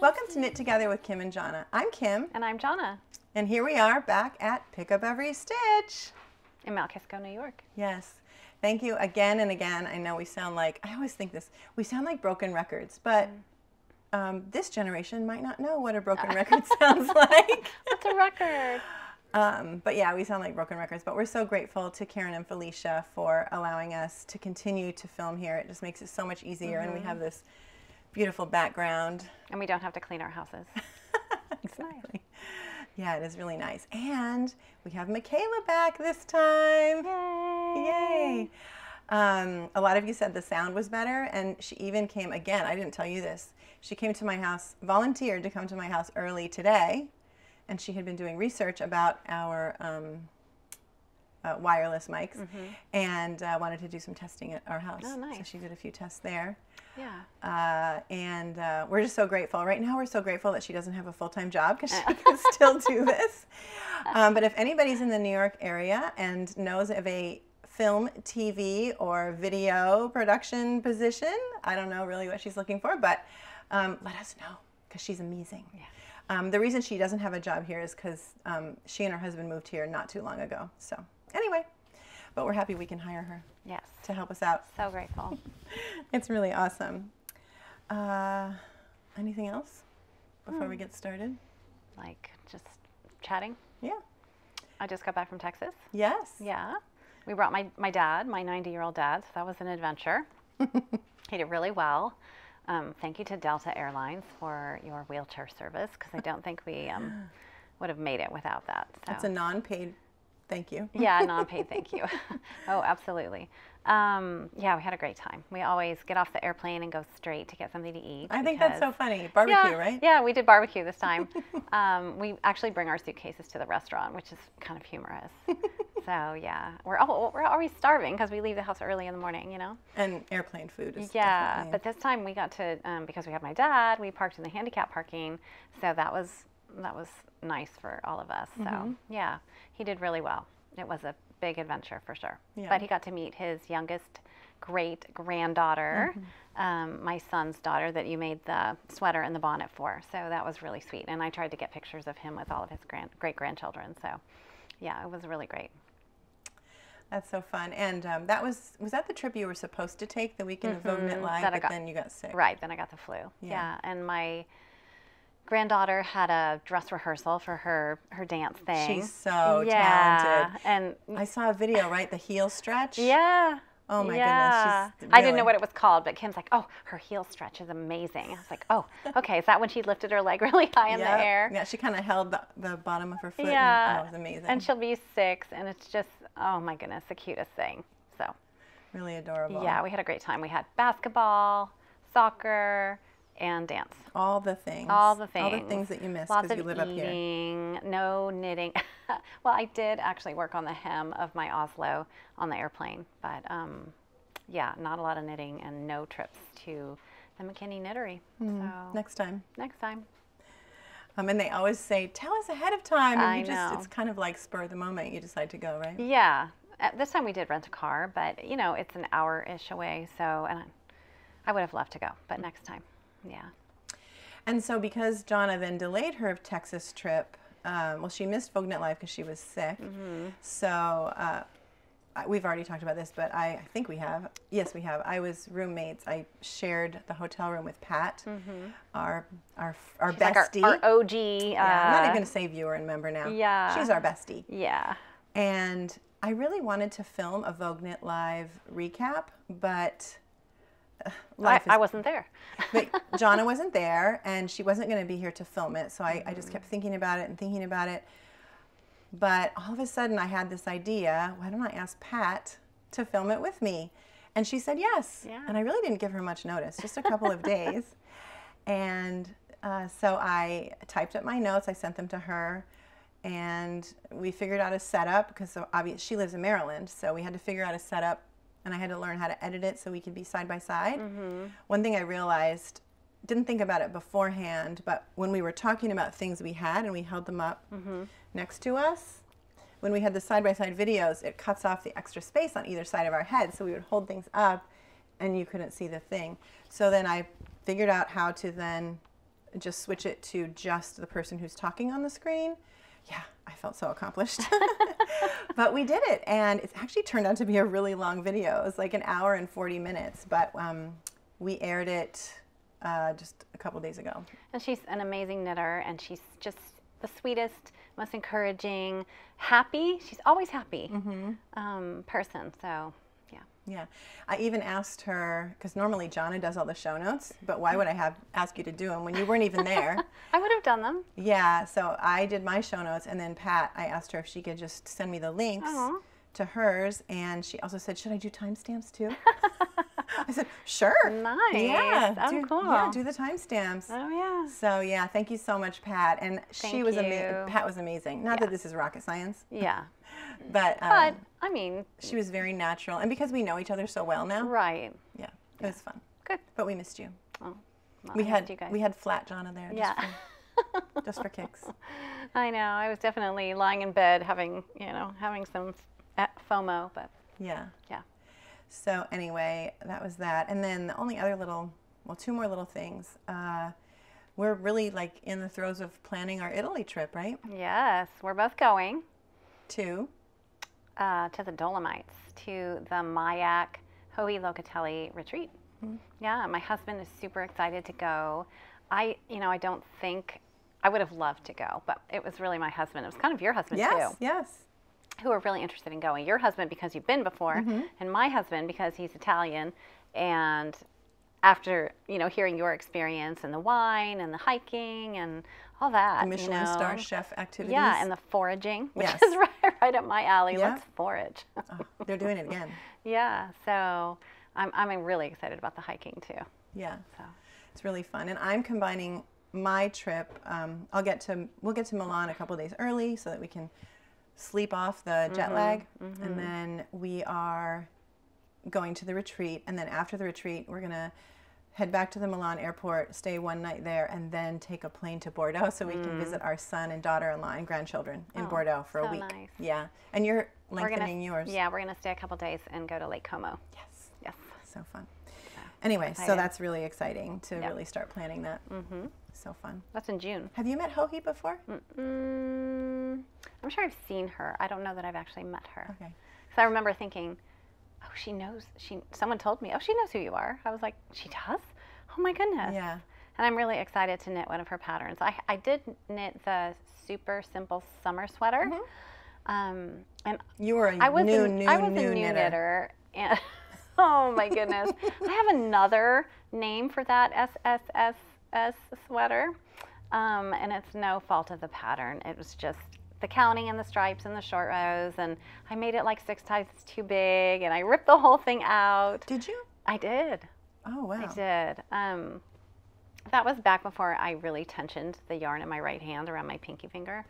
Welcome to Knit Together with Kim and Jonna. I'm Kim. And I'm Jonna. And here we are back at Pick Up Every Stitch. In Mount Kisco, New York. Yes. Thank you again and again. I know we sound like, I always think this, we sound like broken records, but this generation might not know what a broken record sounds like. What's a record? But yeah, we sound like broken records, but we're so grateful to Karen and Felicia for allowing us to continue to film here. It just makes it so much easier, and we have this beautiful background. And we don't have to clean our houses. Exactly. Yeah, it is really nice. And we have Mikaela back this time. Yay! Yay. A lot of you said the sound was better, and she even came again. I didn't tell you this. She came to my house, volunteered to come to my house early today, and she had been doing research about our wireless mics, and wanted to do some testing at our house. Oh, nice. So she did a few tests there. Yeah. And we're just so grateful. Right now we're so grateful that she doesn't have a full-time job because she can still do this. But if anybody's in the New York area and knows of a film, TV, or video production position, I don't know really what she's looking for, but let us know because she's amazing. Yeah. The reason she doesn't have a job here is because she and her husband moved here not too long ago. So anyway, but we're happy we can hire her. Yes. To help us out. So grateful. It's really awesome. Anything else before we get started? Like just chatting? Yeah. I just got back from Texas. Yes. Yeah. We brought my dad, my 90-year-old dad, so that was an adventure. He did really well. Thank you to Delta Airlines for your wheelchair service, because I don't think we would have made it without that. So. That's a non-paid thank you. Yeah, non-paid thank you. Oh, absolutely. Yeah, we had a great time. We always get off the airplane and go straight to get something to eat. I think that's so funny. Barbecue, yeah, right? Yeah, we did barbecue this time. We actually bring our suitcases to the restaurant, which is kind of humorous. So yeah, we're always starving because we leave the house early in the morning, you know? And airplane food is definitely... But this time we got to, because we had my dad, we parked in the handicap parking. So that was nice for all of us. So yeah, he did really well. It was a big adventure for sure. Yeah. But he got to meet his youngest great-granddaughter, my son's daughter that you made the sweater and the bonnet for. So that was really sweet. And I tried to get pictures of him with all of his great-grandchildren. So yeah, it was really great. That's so fun. And that was that the trip you were supposed to take the weekend of Vogue Knit Live, but then you got sick? Right, then I got the flu. Yeah, and my granddaughter had a dress rehearsal for her dance thing. She's so talented. And I saw a video, right? The heel stretch? Yeah. Oh my goodness. She's really... I didn't know what it was called, but Kim's like, oh, her heel stretch is amazing. I was like, oh, okay. Is that when she lifted her leg really high in the air? Yeah, she kind of held the bottom of her foot. Yeah. And, oh, it was amazing. And she'll be 6, and it's just, oh my goodness, the cutest thing. So. Really adorable. Yeah, we had a great time. We had basketball, soccer, and dance. All the things. All the things. All the things that you miss because you live eating, up here. No knitting. Well, I did actually work on the hem of my Oslo on the airplane, but yeah, not a lot of knitting and no trips to the McKinney Knittery. So next time. Next time. And they always say, tell us ahead of time. And it's kind of like spur of the moment you decide to go, right? Yeah. This time we did rent a car, but you know, it's an hour-ish away, so and I would have loved to go, but next time. Yeah. And so because Jonna then delayed her Texas trip, well, she missed Vogue Knit Live because she was sick. So we've already talked about this, but I think we have. Yes, we have. I was roommates. I shared the hotel room with Pat, our bestie. Like our OG. Yeah, I'm not even going to say viewer and member now. Yeah. She's our bestie. Yeah. And I really wanted to film a Vogue Knit Live recap, but... I wasn't there. But Jonna wasn't there, and she wasn't going to be here to film it, so I just kept thinking about it. But all of a sudden I had this idea, why don't I ask Pat to film it with me? And she said yes. Yeah. And I really didn't give her much notice, just a couple of days. And so I typed up my notes, I sent them to her, and we figured out a setup, because obviously she lives in Maryland, so we had to figure out a setup. And I had to learn how to edit it so we could be side by side. One thing I realized, didn't think about it beforehand, but when we were talking about things we had and we held them up next to us, when we had the side by side videos, it cuts off the extra space on either side of our head. So we would hold things up and you couldn't see the thing. So then I figured out how to then just switch it to just the person who's talking on the screen. Yeah, I felt so accomplished. But we did it, and it's actually turned out to be a really long video. It was like an hour and 40 minutes, but we aired it just a couple days ago. And she's an amazing knitter, and she's just the sweetest, most encouraging, happy. She's always happy person, so yeah. Yeah, I even asked her, because normally Jonna does all the show notes, but why would I ask you to do them when you weren't even there? I would have done them. Yeah, so I did my show notes, and then Pat, I asked her if she could just send me the links to hers, and she also said, should I do timestamps too? I said, sure. Nice. Yeah, cool. Yeah, do the timestamps. Oh, yeah. So, yeah, thank you so much, Pat. And Pat was amazing. Not that this is rocket science. Yeah. But, I mean, she was very natural. And because we know each other so well now. Right. Yeah, it was fun. Good. But we missed you. Oh, well, I missed you guys. We had flat Jonna there. Yeah. Just for kicks. I know. I was definitely lying in bed having some FOMO, but. Yeah. Yeah. So anyway, that was that. And then the only other little, well, two more little things. We're really like in the throes of planning our Italy trip, right? Yes, we're both going. To the Dolomites, to the Myak Hohe Locatelli retreat. Yeah, my husband is super excited to go. I don't think, I would have loved to go, but it was really my husband. It was kind of your husband too. Yes. Who are really interested in going. Your husband because you've been before, and my husband because he's Italian, and after hearing your experience and the wine and the hiking and all that, the Michelin star chef activities, and the foraging, which is right up my alley. Let's forage. They're doing it again. Yeah, so I'm really excited about the hiking too. Yeah, so it's really fun, and I'm combining my trip. We'll get to Milan a couple of days early so that we can sleep off the jet lag, and then we are going to the retreat, and then after the retreat we're gonna head back to the Milan airport, stay one night there, and then take a plane to Bordeaux so we can visit our son and daughter-in-law and grandchildren in Bordeaux for a week. Nice. Yeah, and you're lengthening yours. Yeah, we're gonna stay a couple days and go to Lake Como. Yes. Yes. So fun. So anyway, so that's really exciting to really start planning that. So fun. That's in June. Have you met Hohe before? I'm sure I've seen her. I don't know that I've actually met her. Okay. So I remember thinking, oh, she knows. Someone told me, oh, she knows who you are. I was like, she does? Oh, my goodness. Yeah. And I'm really excited to knit one of her patterns. I did knit the super simple summer sweater. And you were a new knitter. And oh, my goodness. I have another name for that SSSS sweater. And it's no fault of the pattern. It was just the counting and the stripes and the short rows, and I made it like 6 times too big, and I ripped the whole thing out. Did you? I did. Oh, wow. I did. That was back before I really tensioned the yarn in my right hand around my pinky finger,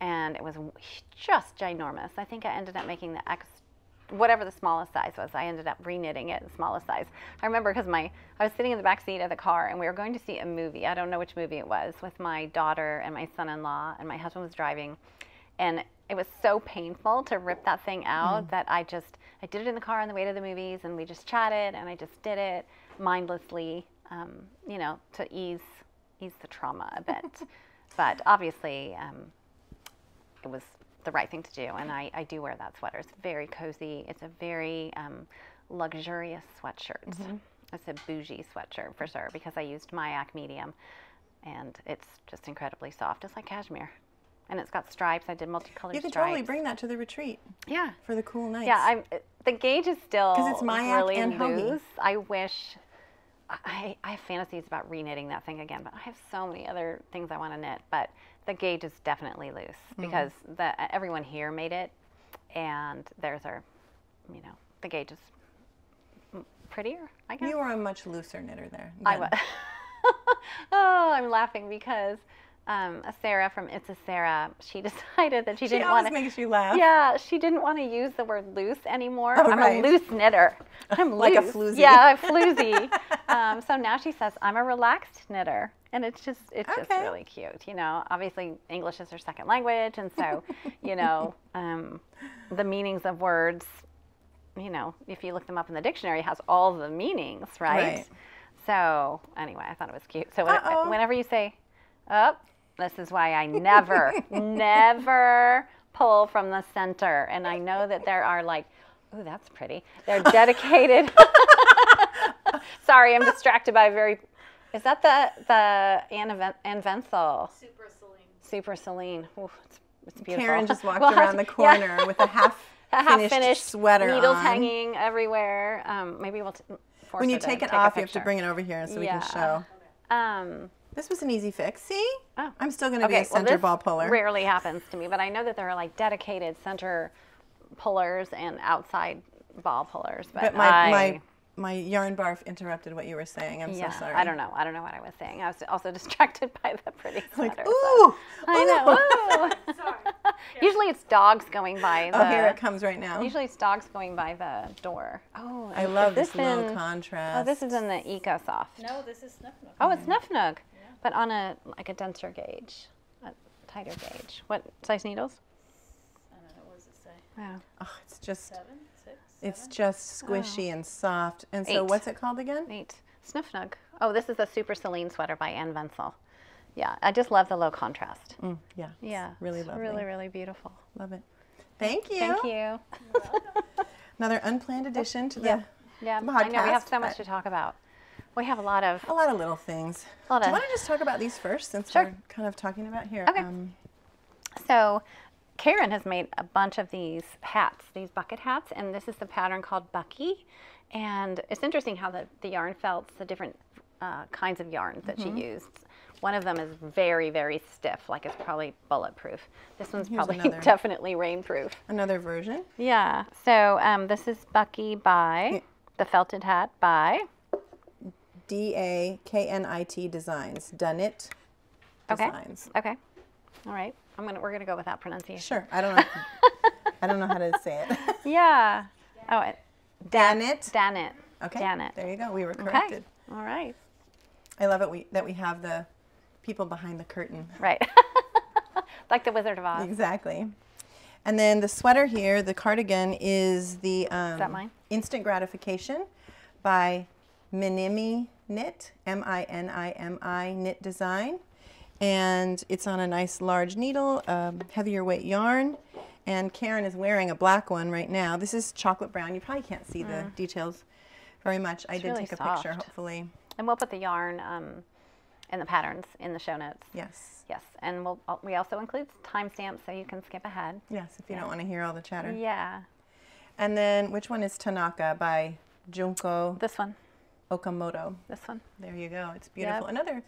and it was just ginormous. I think I ended up making the X, whatever the smallest size was, I ended up re-knitting it in the smallest size. I remember because I was sitting in the back seat of the car, and we were going to see a movie. I don't know which movie it was, with my daughter and my son-in-law, and my husband was driving. And it was so painful to rip that thing out that I did it in the car on the way to the movies, and we just chatted, and I just did it mindlessly, to ease the trauma a bit. But obviously, it was the right thing to do, and I do wear that sweater. It's very cozy. It's a very luxurious sweatshirt. It's a bougie sweatshirt for sure, because I used Myak medium, and it's just incredibly soft. It's like cashmere. And it's got stripes. I did multicolored stripes. You could totally bring that to the retreat. Yeah. For the cool nights. Yeah, the gauge is still really loose. I wish, I have fantasies about re-knitting that thing again, but I have so many other things I want to knit. But the gauge is definitely loose because everyone here made it, and theirs are, the gauge is prettier, I guess. You were a much looser knitter there. I was. Oh, I'm laughing because Sarah from It's a Sarah, she decided that she didn't want to. Always makes you laugh. Yeah, she didn't want to use the word loose anymore. Oh, I'm a loose knitter. I'm loose. Like a floozy. Yeah, a floozy. So now she says I'm a relaxed knitter, and it's just really cute. Obviously English is her second language, and so the meanings of words. If you look them up in the dictionary, it has all the meanings, right? So anyway, I thought it was cute. So whenever you say Oh, this is why I never, never pull from the center. And I know that there are like, oh, that's pretty. They're dedicated. Sorry, I'm distracted by a very, is that the Anne Vensel? Super Celine. Super Celine. Ooh, it's beautiful. Karen just walked around the corner with a half-finished sweater needles on. Hanging everywhere. Maybe we'll force when you take it off, you have to bring it over here so we can show. This was an easy fix. See? Oh. I'm still going to be a center ball puller. Rarely happens to me, but I know that there are like dedicated center pullers and outside ball pullers. But my yarn barf interrupted what you were saying. I'm so sorry. I don't know. I don't know what I was saying. I was also distracted by the pretty sweater. Like, ooh! I know. Ooh. Sorry. Yeah. Usually it's dogs going by. Oh, here it comes right now. Usually it's dogs going by the door. Oh, I love this low contrast. Oh, this is in the Eco Soft. No, this is Snuff Nook. Oh, it's Snuff Nook, yeah. But on a like a denser gauge, a tighter gauge. What size needles? I don't know. What does it say? Wow. Oh, it's just. 7, 6. It's just squishy and soft. And so what's it called again? 8. Snuff Nook. Oh, this is a Super Celine sweater by Anne Vensel. Yeah, I just love the low contrast. Mm, yeah. Yeah. Really lovely. Really, really beautiful. Love it. Thank you. Thank you. You're welcome. Another unplanned addition to the podcast. I know we have so much to talk about. We have a lot of little things. Do you want to just talk about these first since we're kind of talking about here? Okay. So Karen has made a bunch of these hats, these bucket hats, and this is the pattern called Buckee. And it's interesting how the yarn felts, the different kinds of yarns that she used. One of them is very, very stiff, like it's probably bulletproof. This one's definitely rainproof. Another version. Yeah. So this is Buckee by, the felted hat by? D-A-K-N-I-T Designs. Dunnit Designs. Okay. All right. We're gonna go with that pronunciation. Sure. I don't know. I don't know how to say it. Yeah. Oh, Dunnit. Dunnit. Okay. Dunnit. There you go. We were corrected. Okay. All right. I love it that we have the people behind the curtain. Right. Like the Wizard of Oz. Exactly. And then the sweater here, the cardigan, is the Instant Gratification by McKinney Knit, M-I-N-I-M-I Knit Design. And it's on a nice large needle, heavier weight yarn. And Karen is wearing a black one right now. This is chocolate brown. You probably can't see the details very much. I did take a picture, hopefully. And we'll put the yarn... and the patterns in the show notes. Yes. Yes, and we also include timestamps so you can skip ahead. Yes, if you don't want to hear all the chatter. Yeah. And then which one is Tanaka by Junko? This one. Okamoto. This one. There you go. It's beautiful. Yep. Another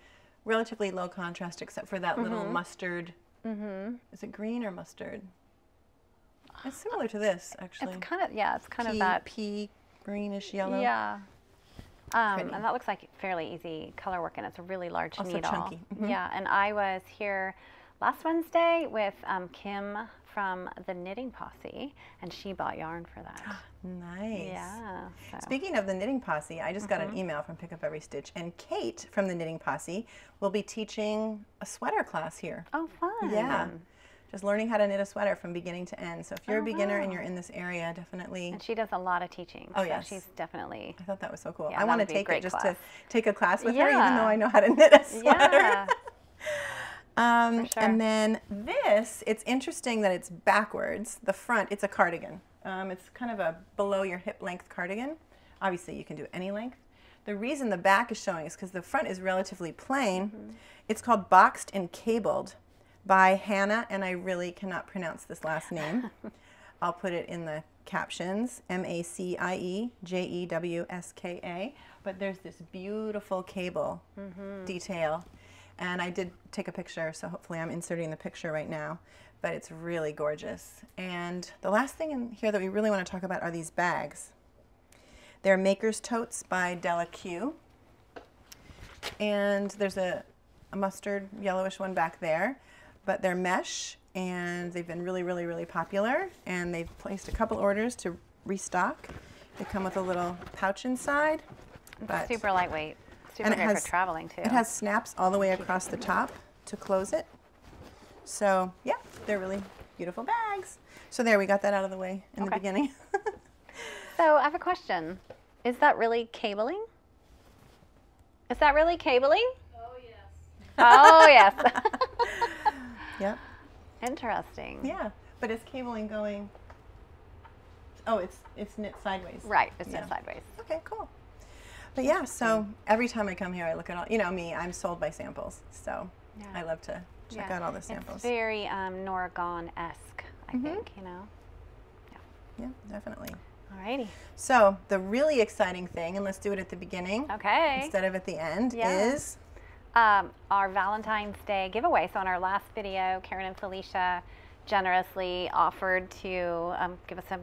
relatively low contrast except for that little mustard. Mm-hmm. Is it green or mustard? It's similar to this actually. It's kind of of that pea greenish yellow. Yeah. And that looks like fairly easy color work, and it's a really large needle. Chunky. Mm-hmm. Yeah, and I was here last Wednesday with Kim from the Knitting Posse, and she bought yarn for that. Nice. Yeah. So. Speaking of the Knitting Posse, I just got an email from Pick Up Every Stitch, and Kate from the Knitting Posse will be teaching a sweater class here. Oh, fun. Yeah. Just learning how to knit a sweater from beginning to end. So if you're a beginner and you're in this area, definitely. And she does a lot of teaching. Oh, yes. So she's definitely. I thought that was so cool. Yeah, I want to take it just to take a class with her, even though I know how to knit a sweater. Yeah. For sure. And then this, it's interesting that it's backwards. The front, it's a cardigan. It's kind of a below your hip length cardigan. Obviously, you can do any length. The reason the back is showing is because the front is relatively plain. It's called Boxed and Cabled by Hannah, and I really cannot pronounce this last name. I'll put it in the captions, M-A-C-I-E-J-E-W-S-K-A. But there's this beautiful cable detail. And I did take a picture, so hopefully I'm inserting the picture right now. But it's really gorgeous. And the last thing in here that we really want to talk about are these bags. They're Maker's Totes by Della Q. And there's a mustard yellowish one back there. But they're mesh, and they've been really, really, really popular. And they've placed a couple orders to restock. They come with a little pouch inside. It's super lightweight, super great for traveling too. It has snaps all the way across the top to close it. So yeah, they're really beautiful bags. So there, we got that out of the way in the beginning. So I have a question. Is that really cabling? Is that really cabling? Oh, yes. Yep. Interesting. Yeah, but it's cabling going, oh, it's knit sideways. Right, it's knit sideways. Okay, cool. But yeah, so every time I come here, I look at all, you know me, I'm sold by samples, so I love to check out all the samples. It's very Norgon-esque, I think, you know? Yeah, definitely. Alrighty. So the really exciting thing, and let's do it at the beginning, instead of at the end, is our Valentine's Day giveaway. So in our last video, Karen and Felicia generously offered to give us a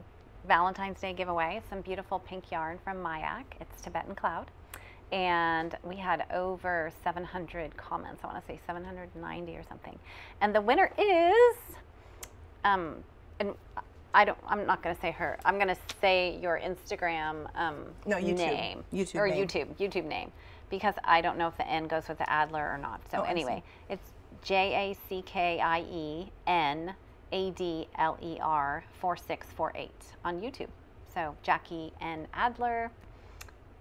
Valentine's Day giveaway, some beautiful pink yarn from Myak. It's Tibetan Cloud, and we had over 700 comments. I want to say 790 or something, and the winner is, and I don't, I'm not going to say her. I'm going to say your Instagram YouTube name, because I don't know if the N goes with the Adler or not. So anyway, it's JACKIEN ADLER 4648 on YouTube. So Jackie and Adler,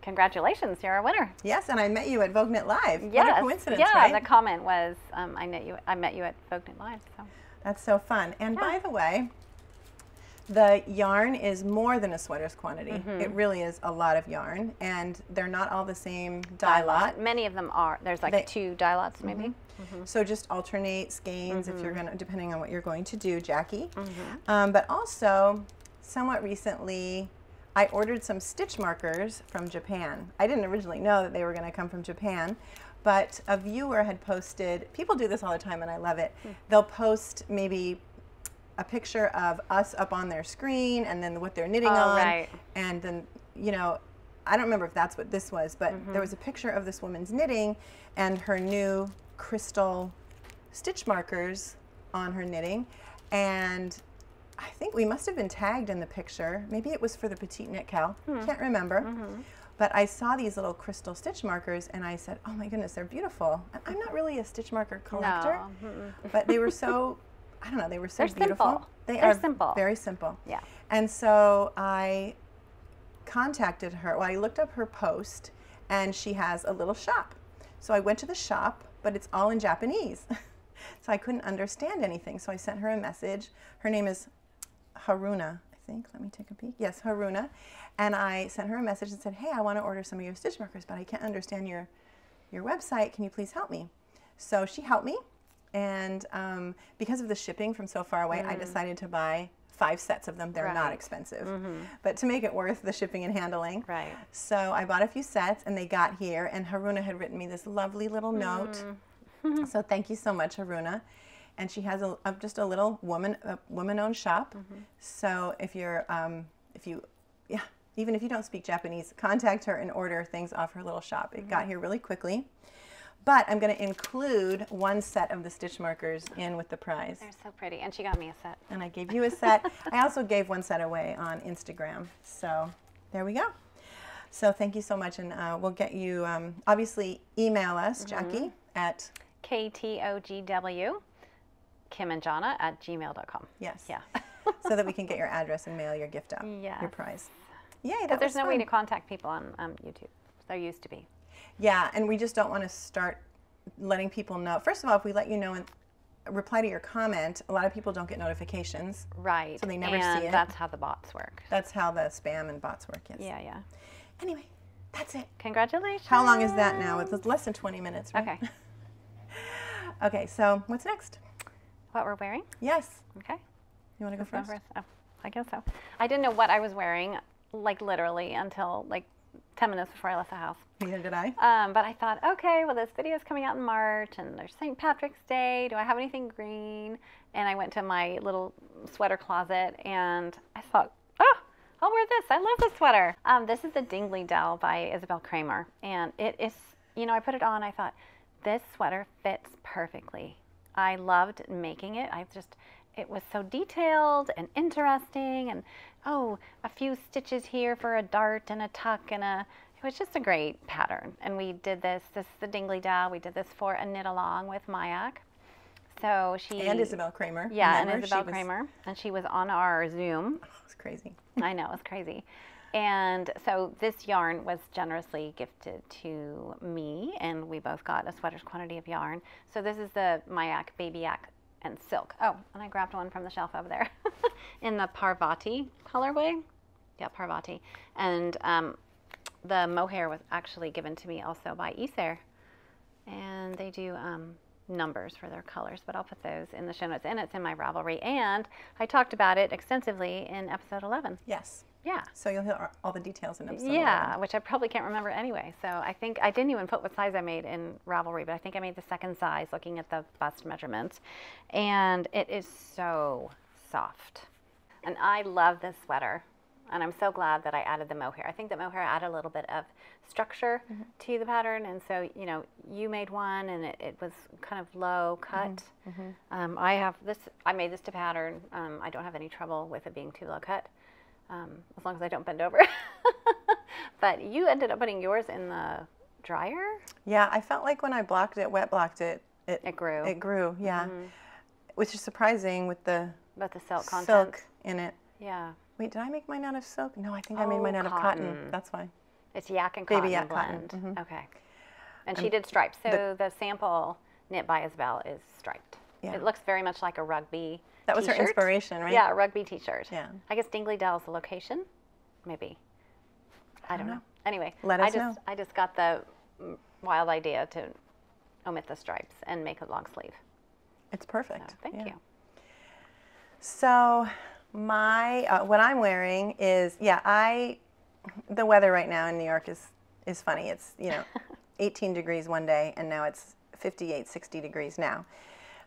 congratulations, you're a winner. Yes, and I met you at Vogue Knit Live. Yes. What a coincidence, right? Yeah, the comment was, I met you at Vogue Knit Live. So. That's so fun. And by the way, the yarn is more than a sweater's quantity. It really is a lot of yarn, and they're not all the same dye lot. Many of them are. There's like two dye lots maybe. So just alternate skeins if you're gonna, depending on what you're going to do, Jackie. But also, somewhat recently, I ordered some stitch markers from Japan. I didn't originally know that they were gonna come from Japan, but a viewer had posted, people do this all the time and I love it, they'll post maybe a picture of us up on their screen and then what they're knitting on. And then, you know, I don't remember if that's what this was, but there was a picture of this woman's knitting and her new crystal stitch markers on her knitting. And I think we must have been tagged in the picture. Maybe it was for the Petite Knit Cal. Can't remember. But I saw these little crystal stitch markers and I said, oh my goodness, they're beautiful. And I'm not really a stitch marker collector, but they were so... I don't know, they were so beautiful. Simple. They're simple. Very simple. Yeah. And so I contacted her. Well, I looked up her post, and she has a little shop. So I went to the shop, but it's all in Japanese. So I couldn't understand anything. So I sent her a message. Her name is Haruna, I think. Let me take a peek. Yes, Haruna. And I sent her a message and said, hey, I want to order some of your stitch markers, but I can't understand your website. Can you please help me? So she helped me. And because of the shipping from so far away, I decided to buy 5 sets of them. They're not expensive, but to make it worth the shipping and handling. Right. So I bought a few sets, and they got here, and Haruna had written me this lovely little note. So thank you so much, Haruna. And she has just a little woman-owned shop. So if you're, even if you don't speak Japanese, contact her and order things off her little shop. It got here really quickly. But I'm going to include one set of the stitch markers in with the prize. They're so pretty. And she got me a set. And I gave you a set. I also gave one set away on Instagram. So there we go. So thank you so much. And we'll get you, obviously, email us, Jackie, at KTOGW@kimandjonna@gmail.com. Yes. Yeah. So that we can get your address and mail your gift out, your prize. Yay, that was fun. There's no way to contact people on YouTube. There used to be. Yeah, and we just don't want to start letting people know. First of all, if we let you know and reply to your comment, a lot of people don't get notifications. Right. So they never see it. And that's how the bots work. That's how the spam and bots work, yes. Yeah, yeah. Anyway, that's it. Congratulations. How long is that now? It's less than 20 minutes, right? Okay. Okay, so what's next? What we're wearing? Yes. Okay. You want to go first? Oh, I guess so. I didn't know what I was wearing, like literally, until like 10 minutes before I left the house. Neither did I. But I thought, okay, well, this video is coming out in March, and there's St. Patrick's Day. Do I have anything green? And I went to my little sweater closet, and I thought, oh, I'll wear this. I love this sweater. This is the Dingley Dell by Isabel Kramer, and it is, you know, I put it on. I thought, this sweater fits perfectly. I loved making it. I just... it was so detailed and interesting, and oh, a few stitches here for a dart and a tuck, and it was just a great pattern. And we did this is the Dingley Dell. We did this for a knit along with Myak. So she and Isabel Kramer. Yeah, and Isabel Kramer, and she was on our Zoom. Oh, it was crazy. I know, it was crazy. And so this yarn was generously gifted to me, and we both got a sweater's quantity of yarn. So this is the Myak, baby yak, and silk. Oh, and I grabbed one from the shelf over there in the Parvati colorway. Yeah, Parvati. And the mohair was actually given to me also by Isair. And they do numbers for their colors, but I'll put those in the show notes, and it's in my Ravelry. And I talked about it extensively in episode 11. Yes. Yeah. So you'll hear all the details in episode 11. Which I probably can't remember anyway. So I think I didn't even put what size I made in Ravelry, but I think I made the second size looking at the bust measurements. And it is so soft. And I love this sweater. And I'm so glad that I added the mohair. I think that mohair added a little bit of structure to the pattern. And so, you know, you made one and it was kind of low cut. I have this, I made this to pattern. I don't have any trouble with it being too low cut, as long as I don't bend over. But you ended up putting yours in the dryer? Yeah, I felt like when I blocked it, wet blocked it, it grew. It grew, yeah. Which is surprising with the silk content in it. Yeah. Wait, did I make mine out of silk? No, I think I made mine out of cotton. That's why. It's yak and cotton. Baby yak blend. Cotton. Okay. And she did stripes. So the sample knit by Isabel is striped. Yeah. It looks very much like a rugby t-shirt. That was her inspiration, right? Yeah, a rugby t-shirt. Yeah. I guess Dingley Dell is the location? Maybe. I don't know. Anyway. Let us know. I just got the wild idea to omit the stripes and make a long sleeve. It's perfect. So, thank you. So... what I'm wearing is, the weather right now in New York is funny. It's, you know, 18 degrees one day, and now it's 58, 60 degrees now.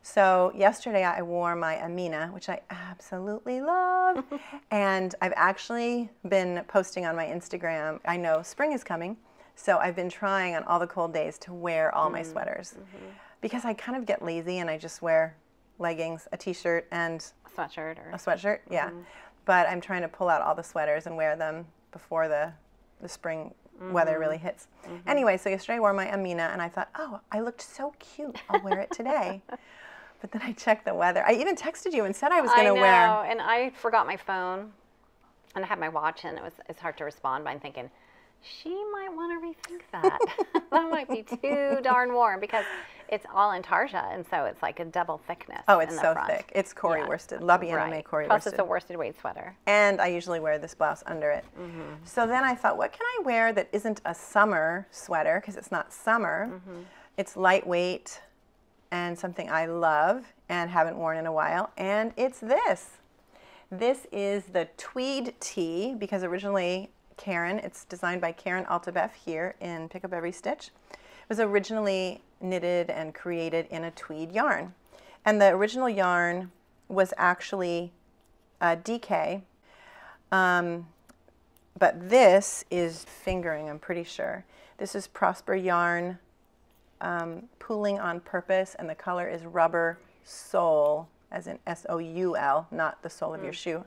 So yesterday I wore my Amina, which I absolutely love, and I've actually been posting on my Instagram. I know spring is coming, so I've been trying on all the cold days to wear all my sweaters, because I kind of get lazy and I just wear leggings, a t-shirt, and a sweatshirt, yeah. But I'm trying to pull out all the sweaters and wear them before the spring weather really hits. Anyway, so yesterday I wore my Amina, and I thought, oh, I looked so cute. I'll wear it today. But then I checked the weather. I even texted you and said I was going to wear. I know, and I forgot my phone, and I had my watch, and it's hard to respond, but I'm thinking, she might want to rethink that. That might be too darn warm, because it's all in tarja, and so it's like a double thickness. Oh, it's so thick. It's Cory worsted. Lobby anime Cory worsted. Plus, it's a worsted weight sweater. And I usually wear this blouse under it. So then I thought, what can I wear that isn't a summer sweater, because it's not summer. It's lightweight and something I love and haven't worn in a while, and it's this. This is the Tweed Tee, because originally... it's designed by Karen Altabef here in Pick Up Every Stitch. It was originally knitted and created in a tweed yarn. And the original yarn was actually DK, but this is fingering, I'm pretty sure. This is Prosper yarn, pooling on purpose, and the color is rubber sole, as in S-O-U-L, not the sole of your shoe.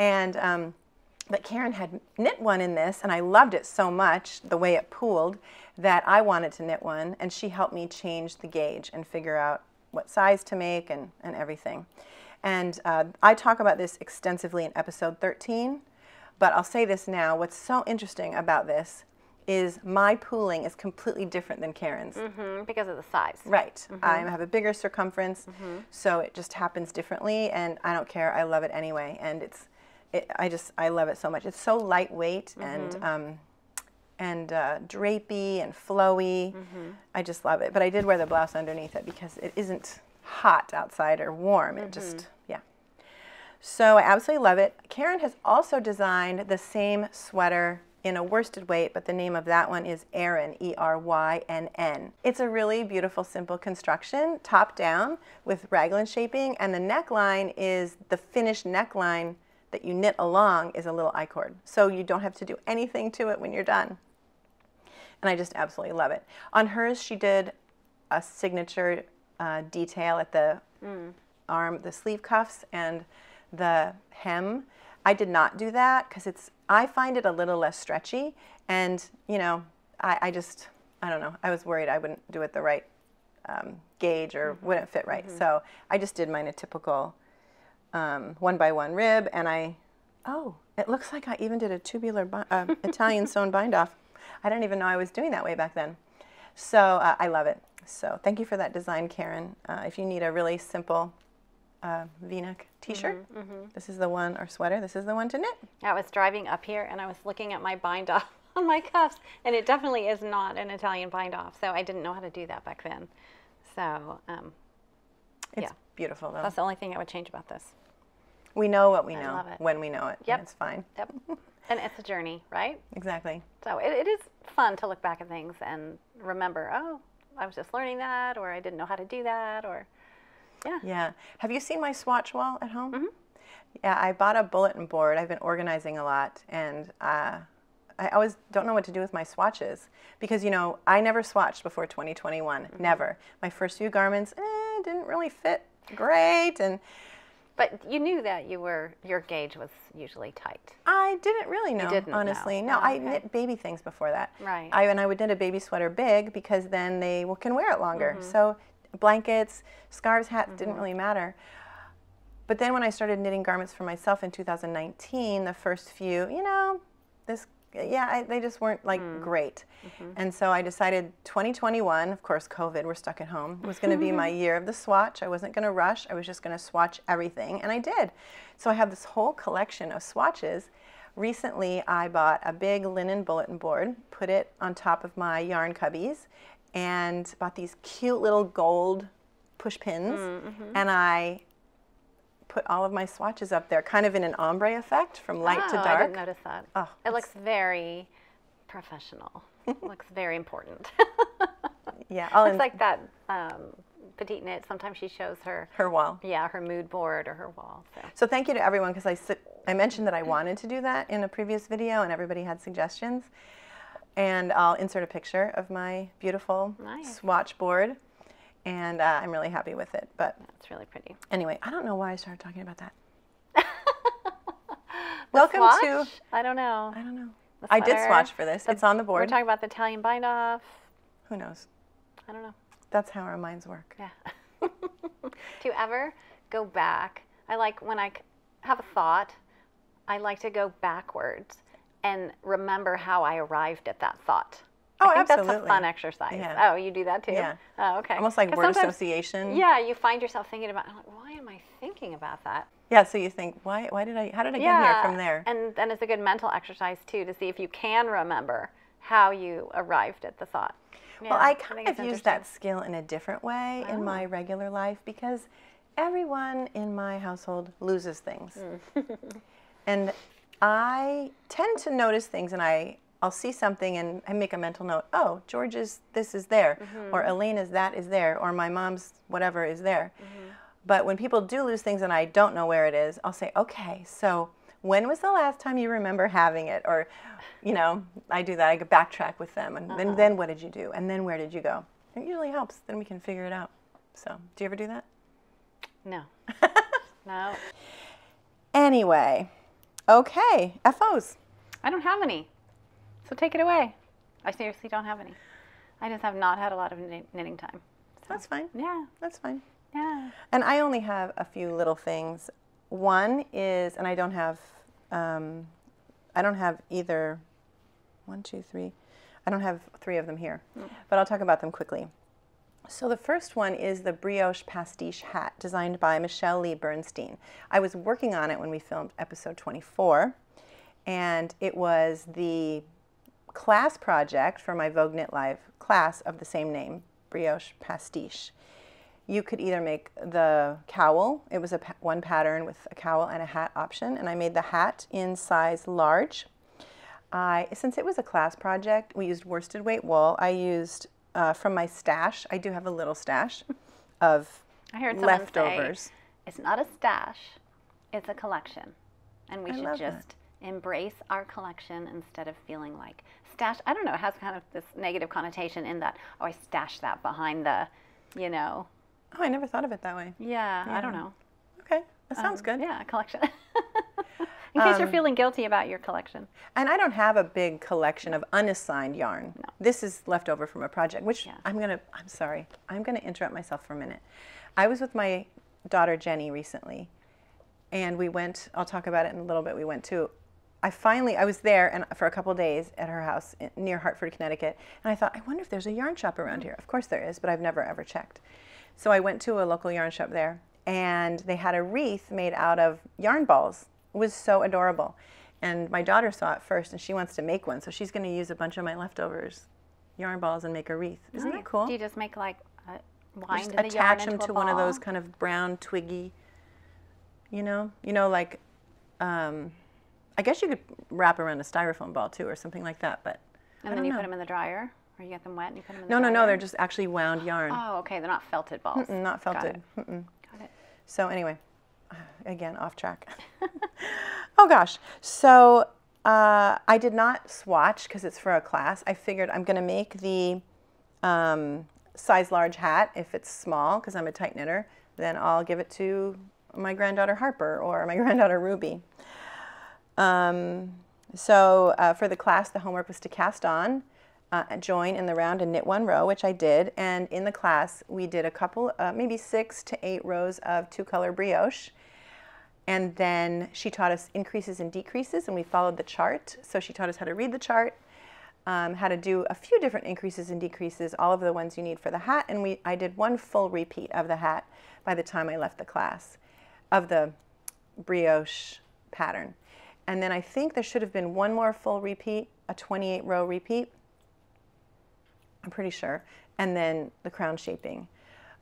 And... but Karen had knit one in this, and I loved it so much, the way it pooled, that I wanted to knit one, and she helped me change the gauge and figure out what size to make and everything. And I talk about this extensively in episode 13, but I'll say this now. What's so interesting about this is my pooling is completely different than Karen's. Because of the size. Right. I have a bigger circumference, so it just happens differently, and I don't care. I love it anyway, and it's... I love it so much. It's so lightweight and drapey and flowy. I just love it. But I did wear the blouse underneath it because it isn't hot outside or warm. It just, yeah. So I absolutely love it. Karen has also designed the same sweater in a worsted weight, but the name of that one is Erin, E-R-Y-N-N. It's a really beautiful, simple construction, top down with raglan shaping, and the neckline is the finished neckline that you knit along is a little I-cord, so you don't have to do anything to it when you're done. And I just absolutely love it. On hers, she did a signature detail at the arm, the sleeve cuffs, and the hem. I did not do that because it's, I find it a little less stretchy, and you know, I just, I don't know, I was worried I wouldn't do it the right gauge or wouldn't fit right, so I just did mine a typical 1x1 rib, and I Oh, it looks like I even did a tubular Italian sewn bind off. I didn't even know I was doing that way back then. So I love it. So thank you for that design, Karen. If you need a really simple V-neck t-shirt, this is the one, or sweater, this is the one to knit. I was driving up here and I was looking at my bind off on my cuffs, and it definitely is not an Italian bind off, so I didn't know how to do that back then. So it's beautiful though. That's the only thing I would change about this. We know what we know when we know it. Yep. It's fine. Yep. And it's a journey, right? Exactly. So it is fun to look back at things and remember, oh, I was just learning that, or I didn't know how to do that, or yeah. Yeah. Have you seen my swatch wall at home? Mm-hmm. Yeah, I bought a bulletin board. I've been organizing a lot, and I always don't know what to do with my swatches because, you know, I never swatched before 2021. Mm-hmm. Never. My first few garments didn't really fit great, and but you knew that you were, your gauge was usually tight. I didn't really know, honestly. No, I knit baby things before that. Right. And I would knit a baby sweater big because then they can wear it longer. Mm-hmm. So blankets, scarves, hats, didn't really matter. But then when I started knitting garments for myself in 2019, the first few, you know, they just weren't like great. And so I decided 2021, of course, COVID, we're stuck at home, was going to be my year of the swatch. I wasn't going to rush. I was just going to swatch everything, and I did. So I have this whole collection of swatches. Recently, I bought a big linen bulletin board, put it on top of my yarn cubbies, and bought these cute little gold push pins, and I put all of my swatches up there, kind of in an ombre effect from light to dark. I didn't notice that. Oh, it looks very professional. It looks very important. Yeah. It looks like that Petite Knit. Sometimes she shows her wall. Yeah, her mood board or her wall. So thank you to everyone, because I mentioned that I wanted to do that in a previous video, and everybody had suggestions. And I'll insert a picture of my beautiful swatch board. And I'm really happy with it. But it's really pretty. Anyway, I don't know why I started talking about that. Welcome swatch? To... I don't know. I don't know. I did swatch for this. It's on the board. We're talking about the Italian bind-off. Who knows? I don't know. That's how our minds work. Yeah. Do you ever go back? I like when I have a thought, I like to go backwards and remember how I arrived at that thought. Oh, I think absolutely. That's a fun exercise. Yeah. Oh, you do that too? Yeah. Oh, okay. Almost like word association. Yeah, you find yourself thinking about, I'm like, why am I thinking about that? Yeah, so you think, how did I get here from there? And then it's a good mental exercise too, to see if you can remember how you arrived at the thought. Yeah, well, I kind of use that skill in a different way in my regular life, because everyone in my household loses things. And I tend to notice things, and I'll see something and I make a mental note, oh, George's this is there, or Elena's that is there, or my mom's whatever is there. But when people do lose things and I don't know where it is, I'll say, okay, so when was the last time you remember having it? Or, you know, I do that. I backtrack with them, and then what did you do? And then where did you go? It usually helps. Then we can figure it out. So do you ever do that? No. No. Anyway, okay, FOs. I don't have any. So take it away. I seriously don't have any. I just have not had a lot of knitting time. So. That's fine. Yeah. That's fine. Yeah. And I only have a few little things. One is, and I don't have either, I don't have three of them here, but I'll talk about them quickly. So the first one is the Brioche Pastiche hat, designed by Michelle Lee Bernstein. I was working on it when we filmed episode 24, and it was the class project for my Vogue Knit Live class of the same name, Brioche Pastiche. You could either make the cowl, it was one pattern with a cowl and a hat option, and I made the hat in size large. Since it was a class project, we used worsted weight wool. I used from my stash. I do have a little stash of leftovers. Say, it's not a stash, it's a collection, and we should just embrace our collection instead of feeling like stash. I don't know, it has kind of this negative connotation in that, oh, I stashed that behind the, you know. Oh, I never thought of it that way. Yeah, yeah. I don't know. Okay, that sounds good. Yeah, collection. In case you're feeling guilty about your collection. And I don't have a big collection of unassigned yarn. No. This is left over from a project, which I'm sorry, I'm going to interrupt myself for a minute. I was with my daughter Jenny recently, And we went, I'll talk about it in a little bit, we went to, I was there and for a couple of days at her house near Hartford, Connecticut, and I thought, I wonder if there's a yarn shop around here. Of course there is, but I've never ever checked. So I went to a local yarn shop there, and they had a wreath made out of yarn balls. It was so adorable. And my daughter saw it first, and she wants to make one, so she's going to use a bunch of my leftovers, yarn balls, and make a wreath. Isn't that cool? Do you just make like wind the yarn into a ball? Attach them to one of those kind of brown twiggy, you know, like, I guess you could wrap around a styrofoam ball too, or something like that. But and then you put them in the dryer, or you get them wet and you put them in the dryer. No, they're just actually wound yarn. Oh, okay, they're not felted balls. Not felted. Got it. So anyway, again, off track. Oh gosh. So I did not swatch because it's for a class. I figured I'm going to make the size large hat. If it's small, because I'm a tight knitter, then I'll give it to my granddaughter Harper or my granddaughter Ruby. For the class, the homework was to cast on, join in the round and knit one row, which I did. And in the class, we did a couple, maybe 6 to 8 rows of two-color brioche. And then she taught us increases and decreases, and we followed the chart. So she taught us how to read the chart, how to do a few different increases and decreases, all of the ones you need for the hat. And I did one full repeat of the hat by the time I left the class, of the brioche pattern. And then I think there should have been one more full repeat, a 28-row repeat, I'm pretty sure, and then the crown shaping.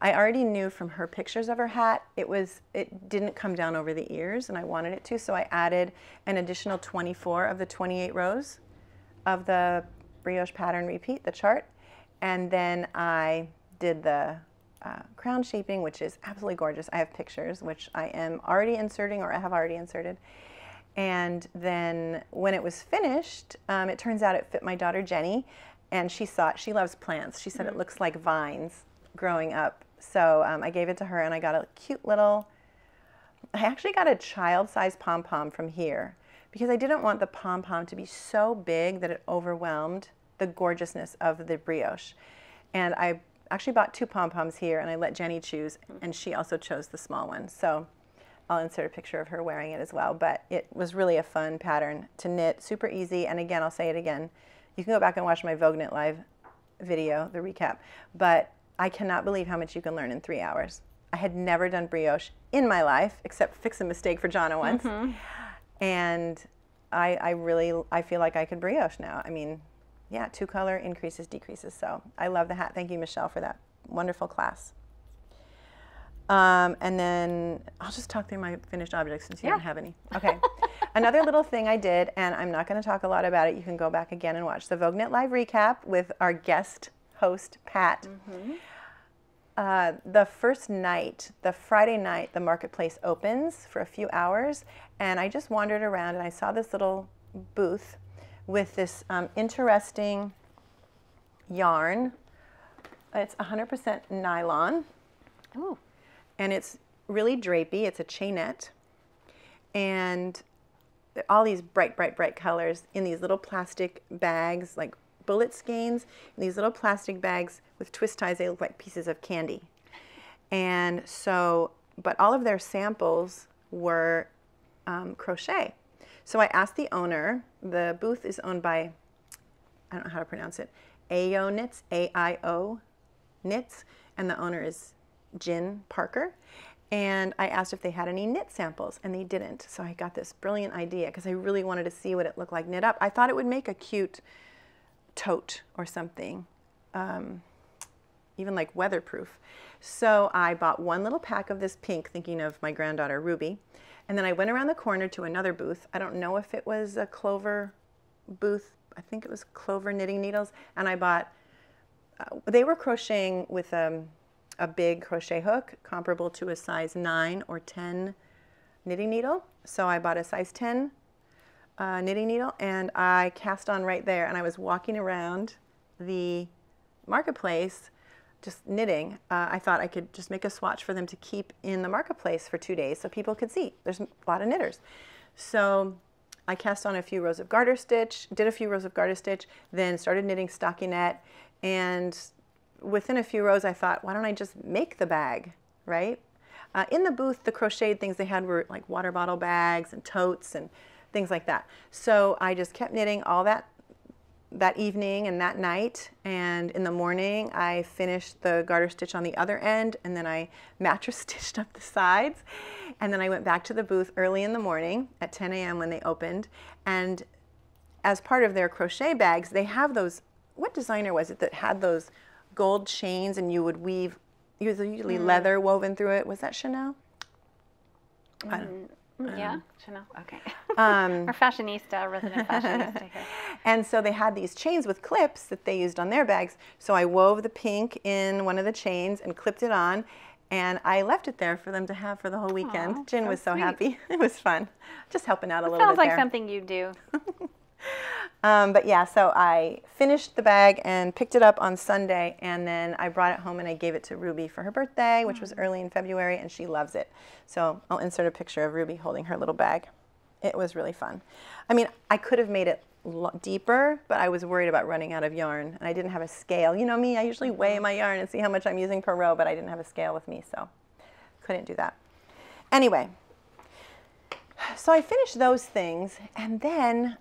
I already knew from her pictures of her hat, it didn't come down over the ears, and I wanted it to, so I added an additional 24 of the 28 rows of the brioche pattern repeat, the chart, and then I did the crown shaping, which is absolutely gorgeous. I have pictures, which I am already inserting, or I have already inserted. And then when it was finished, it turns out it fit my daughter Jenny, and she saw it. She loves plants. She said it looks like vines growing up. So I gave it to her, and I got a cute little, I actually got a child-sized pom-pom from here because I didn't want the pom-pom to be so big that it overwhelmed the gorgeousness of the brioche. And I actually bought 2 pom-poms here, and I let Jenny choose, and she also chose the small one. So I'll insert a picture of her wearing it as well, but it was really a fun pattern to knit, super easy, and again, I'll say it again, you can go back and watch my Vogue Knit Live video, the recap, but I cannot believe how much you can learn in 3 hours. I had never done brioche in my life, except fix a mistake for Jonna once, and I feel like I could brioche now. I mean, yeah, two color, increases, decreases, so I love the hat. Thank you, Michelle, for that wonderful class. And then I'll just talk through my finished objects since you don't have any. Okay. Another little thing I did, and I'm not going to talk a lot about it. You can go back again and watch the Vogue Knit Live recap with our guest host, Pat. The first night, the Friday night, the marketplace opens for a few hours, and I just wandered around, and I saw this little booth with this interesting yarn. It's 100% nylon. Ooh. And it's really drapey. It's a chainette. And all these bright, bright, bright colors in these little plastic bags, like bullet skeins, in these little plastic bags with twist ties. They look like pieces of candy. And so, but all of their samples were crochet. So I asked the owner, the booth is owned by, I don't know how to pronounce it, AIO Knits, A-I-O Knits, and the owner is Jin Parker, and I asked if they had any knit samples, and they didn't. So I got this brilliant idea because I really wanted to see what it looked like knit up. I thought it would make a cute tote or something, even like weatherproof. So I bought one little pack of this pink, thinking of my granddaughter Ruby, and then I went around the corner to another booth. I don't know if it was a Clover booth. I think it was Clover Knitting Needles, and I bought, they were crocheting with a big crochet hook comparable to a size 9 or 10 knitting needle. So I bought a size 10 knitting needle, and I cast on right there, and I was walking around the marketplace just knitting. I thought I could just make a swatch for them to keep in the marketplace for 2 days so people could see. There's a lot of knitters. So I cast on a few rows of garter stitch, did a few rows of garter stitch, then started knitting stockinette, and within a few rows I thought, why don't I just make the bag, right? In the booth, the crocheted things they had were like water bottle bags and totes and things like that. So I just kept knitting all that evening and that night, and in the morning I finished the garter stitch on the other end, and then I mattress stitched up the sides, and then I went back to the booth early in the morning at 10 a.m. when they opened. And as part of their crochet bags, they have those, what designer was it that had those gold chains and you would weave, usually leather woven through it? Was that Chanel? I don't know. Yeah, Chanel, okay. Our fashionista, resident fashionista here. And so they had these chains with clips that they used on their bags. So I wove the pink in one of the chains and clipped it on, and I left it there for them to have for the whole weekend. Aww, Jen was so happy. It was fun. Just helping out a little bit there. Sounds like something you do. But yeah, so I finished the bag and picked it up on Sunday, and then I brought it home and I gave it to Ruby for her birthday, which was early in February, and she loves it. So I'll insert a picture of Ruby holding her little bag. It was really fun. I mean, I could have made it deeper, but I was worried about running out of yarn, and I didn't have a scale. You know me, I usually weigh my yarn and see how much I'm using per row, but I didn't have a scale with me, so couldn't do that. Anyway, so I finished those things, and then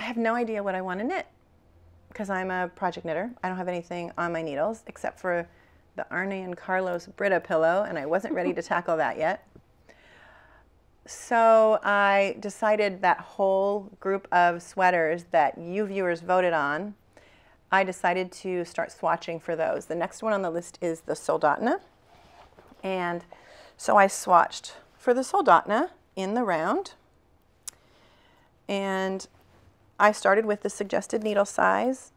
I have no idea what I want to knit because I'm a project knitter. I don't have anything on my needles except for the Arne and Carlos Brita pillow, and I wasn't ready to tackle that yet. So I decided that whole group of sweaters that you viewers voted on, I decided to start swatching for those. The next one on the list is the Soldotna. And so I swatched for the Soldotna in the round, and I started with the suggested needle size,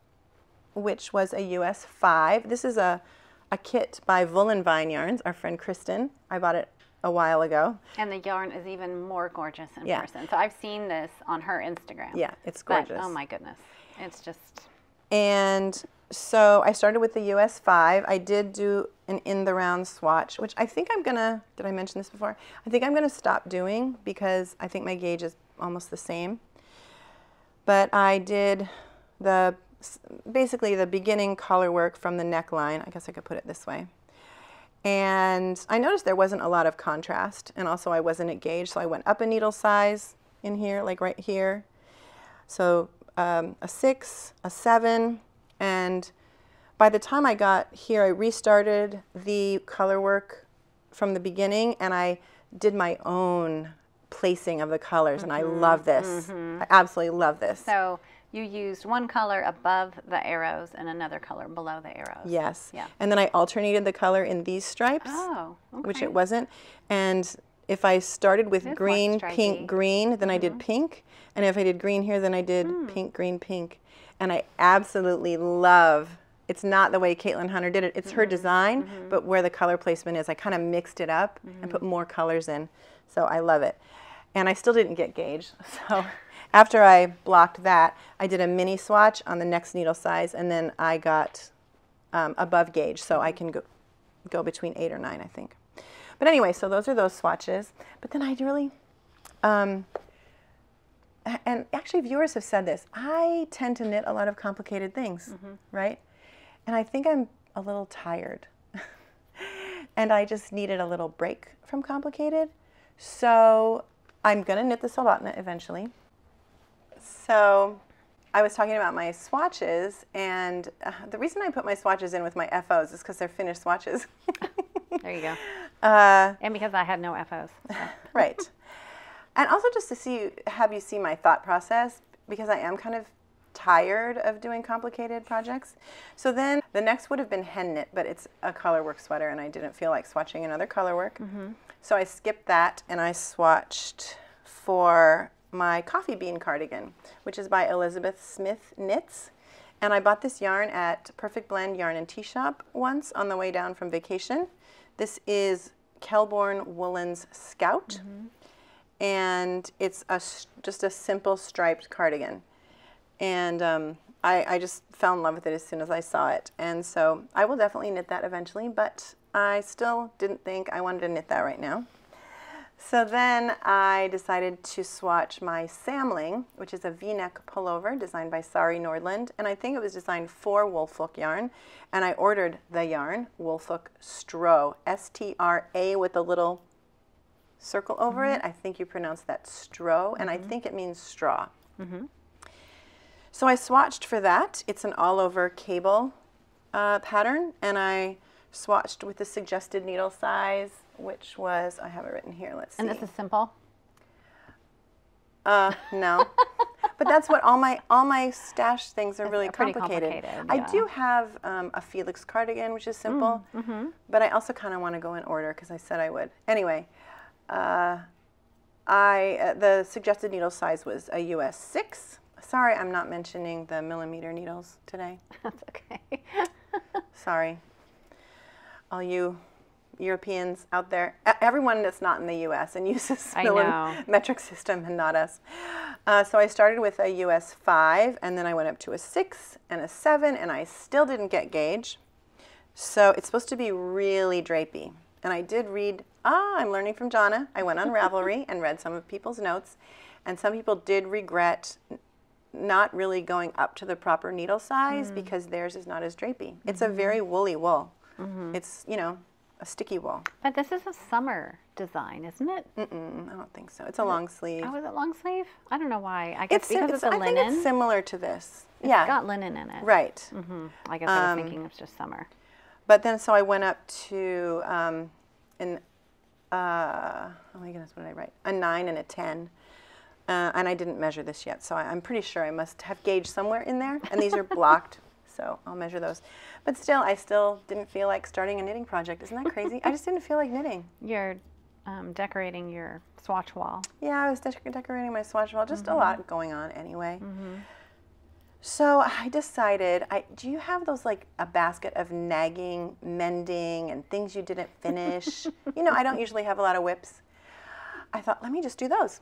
which was a US 5. This is a kit by Vine Yarns, our friend Kristen. I bought it a while ago. And the yarn is even more gorgeous in person. So I've seen this on her Instagram. Yeah, it's gorgeous. But, oh my goodness. It's just... And so I started with the US 5. I did do an in-the-round swatch, which I think I'm going to... Did I mention this before? I think I'm going to stop doing because I think my gauge is almost the same. But I did basically the beginning collar work from the neckline. I guess I could put it this way. And I noticed there wasn't a lot of contrast, and also I wasn't at gauge, so I went up a needle size in here, like right here. So a 6, a 7, and by the time I got here, I restarted the color work from the beginning, and I did my own placing of the colors, and I love this. I absolutely love this. So you used one color above the arrows and another color below the arrows. Yes. Yeah. And then I alternated the color in these stripes, which it wasn't. And if I started with green, pink, green, then I did pink. And if I did green here, then I did pink, green, pink. And I absolutely love, it's not the way Caitlin Hunter did it, it's her design, but where the color placement is, I kind of mixed it up and put more colors in. So I love it. And I still didn't get gauge, so after I blocked that, I did a mini swatch on the next needle size, and then I got above gauge, so I can go between 8 or 9, I think. But anyway, so those are those swatches. But then I really, and actually viewers have said this, I tend to knit a lot of complicated things, right? And I think I'm a little tired, and I just needed a little break from complicated, so I'm going to knit the Soldotna eventually. So I was talking about my swatches, and the reason I put my swatches in with my FOs is because they're finished swatches. There you go. And because I had no FOs. So. Right. And also just to have you see my thought process, because I am kind of tired of doing complicated projects. So then the next would have been hen knit, but it's a color work sweater, and I didn't feel like swatching another color work. So I skipped that, and I swatched for my coffee bean cardigan, which is by Elizabeth Smith Knits. And I bought this yarn at Perfect Blend Yarn and Tea Shop once on the way down from vacation. This is Kelbourne Woolens Scout, and it's just a simple striped cardigan. And I just fell in love with it as soon as I saw it. And so I will definitely knit that eventually, but I still didn't think I wanted to knit that right now. So then I decided to swatch my Samling, which is a V-neck pullover designed by Sari Nordland, and I think it was designed for Woolfolk yarn, and I ordered the yarn, Woolfolk Stroh, S-T-R-A with a little circle over it. I think you pronounce that stroh, and I think it means straw. So I swatched for that. It's an all-over cable pattern, and I swatched with the suggested needle size, which was, I have it written here, let's see. And this is simple? No. But that's what all my stash things are really complicated. Yeah. I do have a Felix cardigan, which is simple, but I also kind of want to go in order because I said I would. Anyway, the suggested needle size was a US 6. Sorry, I'm not mentioning the millimeter needles today. That's okay. Sorry. All you Europeans out there, everyone that's not in the U.S. and uses the metric system and not us. So I started with a U.S. 5, and then I went up to a 6 and a 7, and I still didn't get gauge. So it's supposed to be really drapey. And I did read, I'm learning from Jonna. I went on Ravelry and read some of people's notes, and some people did regret not really going up to the proper needle size because theirs is not as drapey. It's a very woolly wool. It's, you know, a sticky wool. But this is a summer design, isn't it? I don't think so. It's a long sleeve. Oh, is it long sleeve? I don't know why. I guess because it's a linen. I think it's similar to this. Yeah. It's got linen in it. Right. I guess I was thinking it's just summer. But then, so I went up to oh my goodness, what did I write? A 9 and a 10. And I didn't measure this yet, so I'm pretty sure I must have gauge somewhere in there. And these are blocked. So I'll measure those. But still, I still didn't feel like starting a knitting project. Isn't that crazy? I just didn't feel like knitting. You're decorating your swatch wall. Yeah, I was decorating my swatch wall. Just a lot going on anyway. So I decided, do you have those, like, a basket of nagging, mending, and things you didn't finish? You know, I don't usually have a lot of whips. I thought, let me just do those.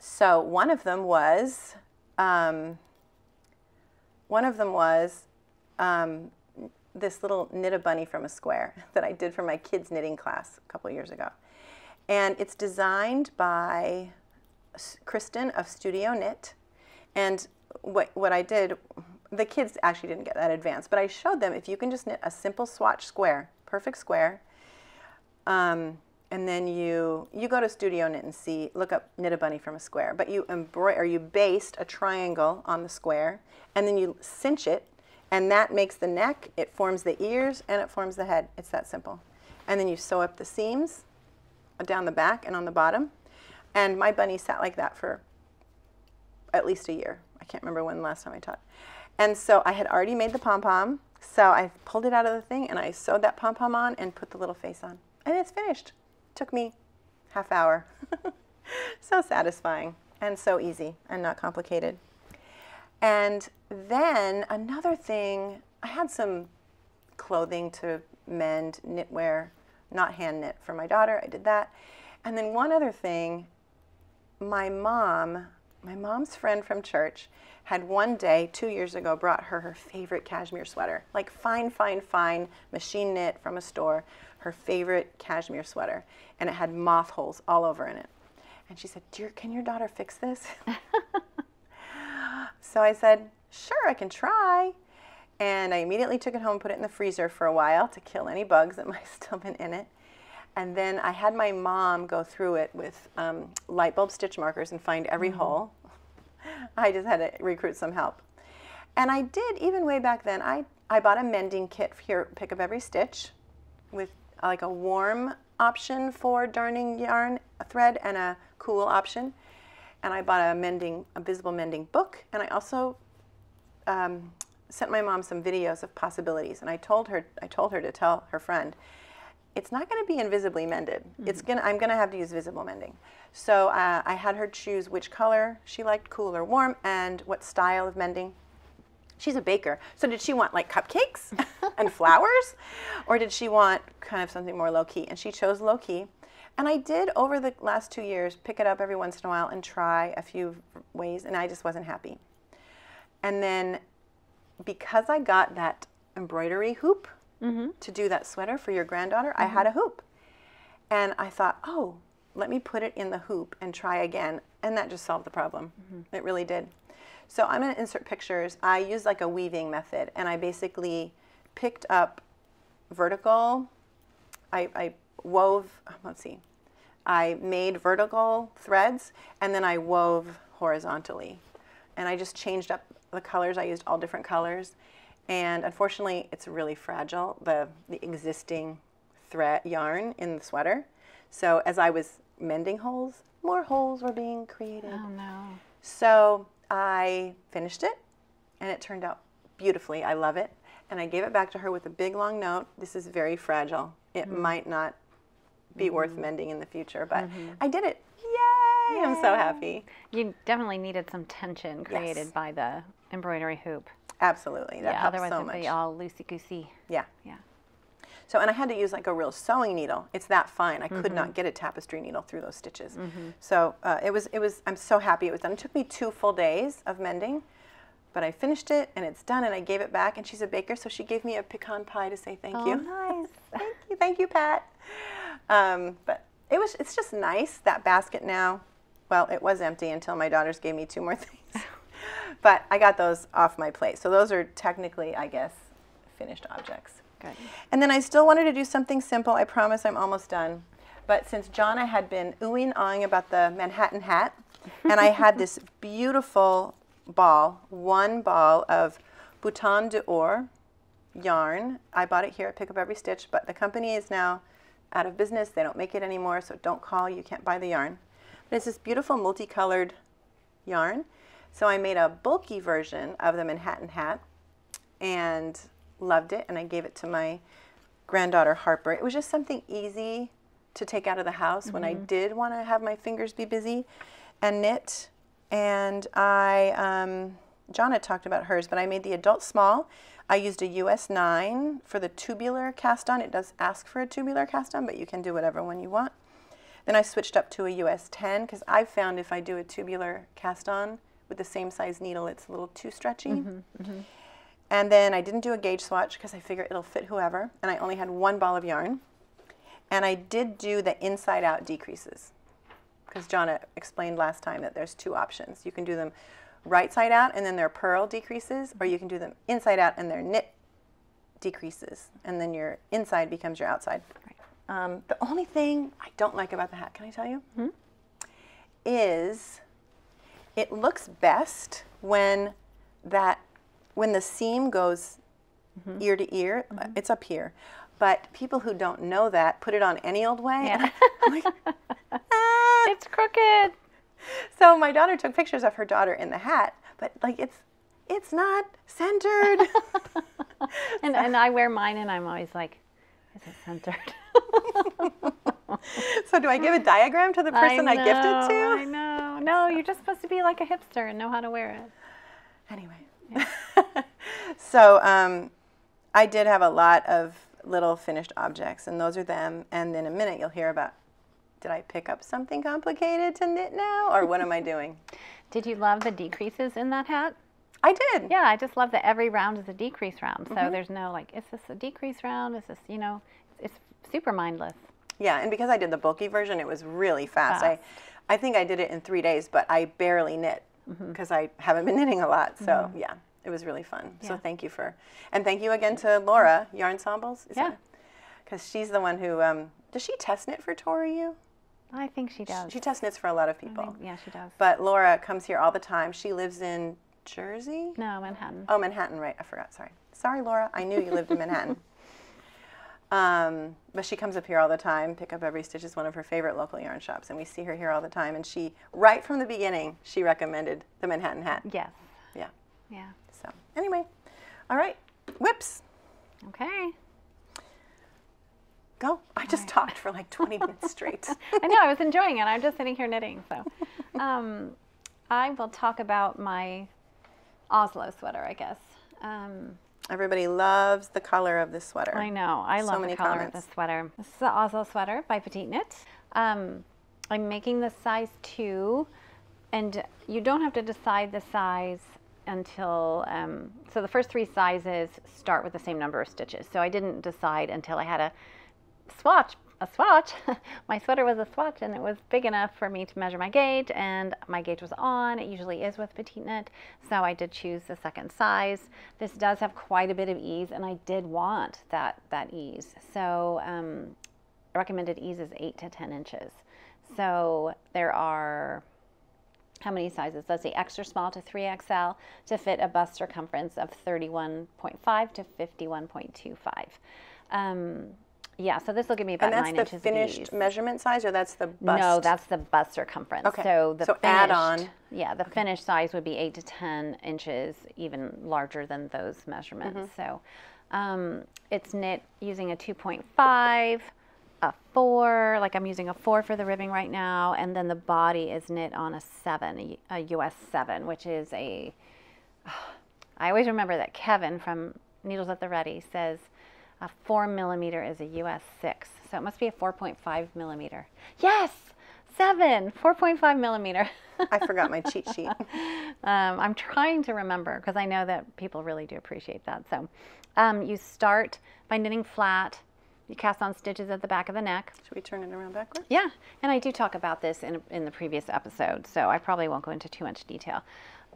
So one of them was... this little knit-a-bunny from a square that I did for my kids' knitting class a couple years ago. And it's designed by Kristen of Studio Knit. And what I did, the kids actually didn't get that advanced, but I showed them if you can just knit a simple swatch square, perfect square, and then you go to Studio Knit and look up knit a bunny from a square. But you baste a triangle on the square, and then you cinch it, and that makes the neck, it forms the ears, and it forms the head. It's that simple. And then you sew up the seams down the back and on the bottom. And my bunny sat like that for at least a year. I can't remember when the last time I taught. And so I had already made the pom-pom, so I pulled it out of the thing, and I sewed that pom-pom on and put the little face on. And it's finished. Took me half hour. So satisfying and so easy and not complicated. And then another thing, I had some clothing to mend, knitwear, not hand knit for my daughter. I did that. And then one other thing, my mom's friend from church had one day 2 years ago brought her favorite cashmere sweater, like fine machine knit from a store. Her favorite cashmere sweater, and it had moth holes all over in it. And she said, "Dear, can your daughter fix this?" So I said, "Sure, I can try." And I immediately took it home, put it in the freezer for a while to kill any bugs that might have still been in it. And then I had my mom go through it with light bulb stitch markers and find every hole. I just had to recruit some help. And I did, even way back then, I bought a mending kit here at Pick Up Every Stitch with like a warm option for darning yarn, a thread, and a cool option. And I bought a visible mending book, and I also sent my mom some videos of possibilities. And I told her to tell her friend, it's not going to be invisibly mended. I'm going to have to use visible mending. So I had her choose which color she liked, cool or warm, and what style of mending. She's a baker. So did she want like cupcakes and flowers? Or did she want kind of something more low-key? And she chose low-key. And I did, over the last 2 years, pick it up every once in a while and try a few ways, and I just wasn't happy. And then because I got that embroidery hoop to do that sweater for your granddaughter, I had a hoop. And I thought, oh, let me put it in the hoop and try again. And that just solved the problem. It really did. So I'm going to insert pictures. I used like a weaving method, and I basically picked up vertical. I wove, let's see, I made vertical threads and then I wove horizontally. And I just changed up the colors. I used all different colors. And unfortunately, it's really fragile, the existing thread yarn in the sweater. So as I was mending holes, more holes were being created. Oh, no. So I finished it, and it turned out beautifully. I love it. And I gave it back to her with a big, long note. This is very fragile. It might not be worth mending in the future, but I did it. Yay! I'm so happy. You definitely needed some tension created by the embroidery hoop. Absolutely. That helps so much. Otherwise it'd be all loosey-goosey. Yeah. Yeah. So, and I had to use like a real sewing needle. It's that fine. I could not get a tapestry needle through those stitches. So I'm so happy it was done. It took me 2 full days of mending, but I finished it and it's done and I gave it back, and she's a baker, so she gave me a pecan pie to say thank you. Oh, nice. Thank you, Pat. But it's just nice, that basket now. Well, it was empty until my daughters gave me 2 more things. But I got those off my plate. So those are technically, I guess, finished objects. Good. And then I still wanted to do something simple. I promise I'm almost done. But since Jonna had been oohing and aahing about the Manhattan hat, and I had this beautiful ball, 1 ball of Bouton d'Or yarn. I bought it here at Pick Up Every Stitch, but the company is now out of business. They don't make it anymore, so don't call. You can't buy the yarn. But it's this beautiful multicolored yarn. So I made a bulky version of the Manhattan hat and loved it, and I gave it to my granddaughter Harper. It was just something easy to take out of the house when I did want to have my fingers be busy and knit. And I, Jonna talked about hers, but I made the adult small. I used a US 9 for the tubular cast on. It does ask for a tubular cast on, but you can do whatever one you want. Then I switched up to a US 10 because I've found if I do a tubular cast on with the same size needle, it's a little too stretchy. And then I didn't do a gauge swatch because I figure it'll fit whoever, and I only had 1 ball of yarn. And I did do the inside out decreases because Jonna explained last time that there's 2 options. You can do them right side out and then they're purl decreases, or you can do them inside out and they're knit decreases, and then your inside becomes your outside. Right. The only thing I don't like about the hat, can I tell you, is it looks best when the seam goes ear to ear. It's up here. But people who don't know that put it on any old way. Yeah. And I'm like, ah. It's crooked. So my daughter took pictures of her daughter in the hat, but like it's not centered. and I wear mine and I'm always like, is it centered? So do I give a diagram to the person I gift it to? I know. No, you're just supposed to be like a hipster and know how to wear it. Anyway. Yeah. So I did have a lot of little finished objects, and those are them. And in a minute you'll hear about, did I pick up something complicated to knit now, or what am I doing? Did you love the decreases in that hat? I did. Yeah, I just love that every round is a decrease round. So there's no like, is this a decrease round? Is this, you know, it's super mindless. Yeah, and because I did the bulky version, it was really fast. I think I did it in 3 days, but I barely knit because I haven't been knitting a lot. So yeah, it was really fun. Yeah. So thank you for, and thank you again to Laura, Yarn Ensembles. Yeah. Because she's the one who, does she test knit for Toriu? I think she does. She test knits for a lot of people. Yeah, she does. But Laura comes here all the time. She lives in Jersey? No, Manhattan. Oh, Manhattan, right. I forgot. Sorry. Sorry, Laura. I knew you lived in Manhattan. But she comes up here all the time. Pick Up Every Stitch is one of her favorite local yarn shops, and we see her here all the time. And she, right from the beginning, she recommended the Manhattan hat. Yes. Yeah. Yeah. So anyway, all right, whips. Okay. Go. I just talked for like 20 minutes straight. I know. I was enjoying it. I'm just sitting here knitting. So I will talk about my Oslo sweater, I guess. Everybody loves the color of this sweater. I know. I love the color of this sweater. This is the Oslo sweater by Petite Knit. I'm making this size 2, and you don't have to decide the size until, so the first 3 sizes start with the same number of stitches. So I didn't decide until I had a swatch. My sweater was a swatch, and it was big enough for me to measure my gauge, and my gauge was on. It usually is with Petite Knit, so I did choose the second size. This does have quite a bit of ease, and I did want that ease. So recommended ease is 8 to 10 inches. So there are, how many sizes? Let's see, extra small to 3XL to fit a bust circumference of 31.5 to 51.25. Yeah, so this will give me about 9 inches. And that's the finished measurement size, or that's the bust? No, that's the bust circumference. Okay. So the finished, add on. Yeah, the finished size would be 8 to 10 inches, even larger than those measurements. So it's knit using a 2.5, a 4, like I'm using a 4 for the ribbing right now, and then the body is knit on a 7, a US 7, which is a, I always remember that Kevin from Needles at the Ready says, a 4 millimeter is a US 6, so it must be a 4.5 millimeter. Yes, 4.5 millimeter. I forgot my cheat sheet. I'm trying to remember because I know that people really do appreciate that. So you start by knitting flat. You cast on stitches at the back of the neck. Should we turn it around backwards? Yeah, and I do talk about this in the previous episode, so I probably won't go into too much detail.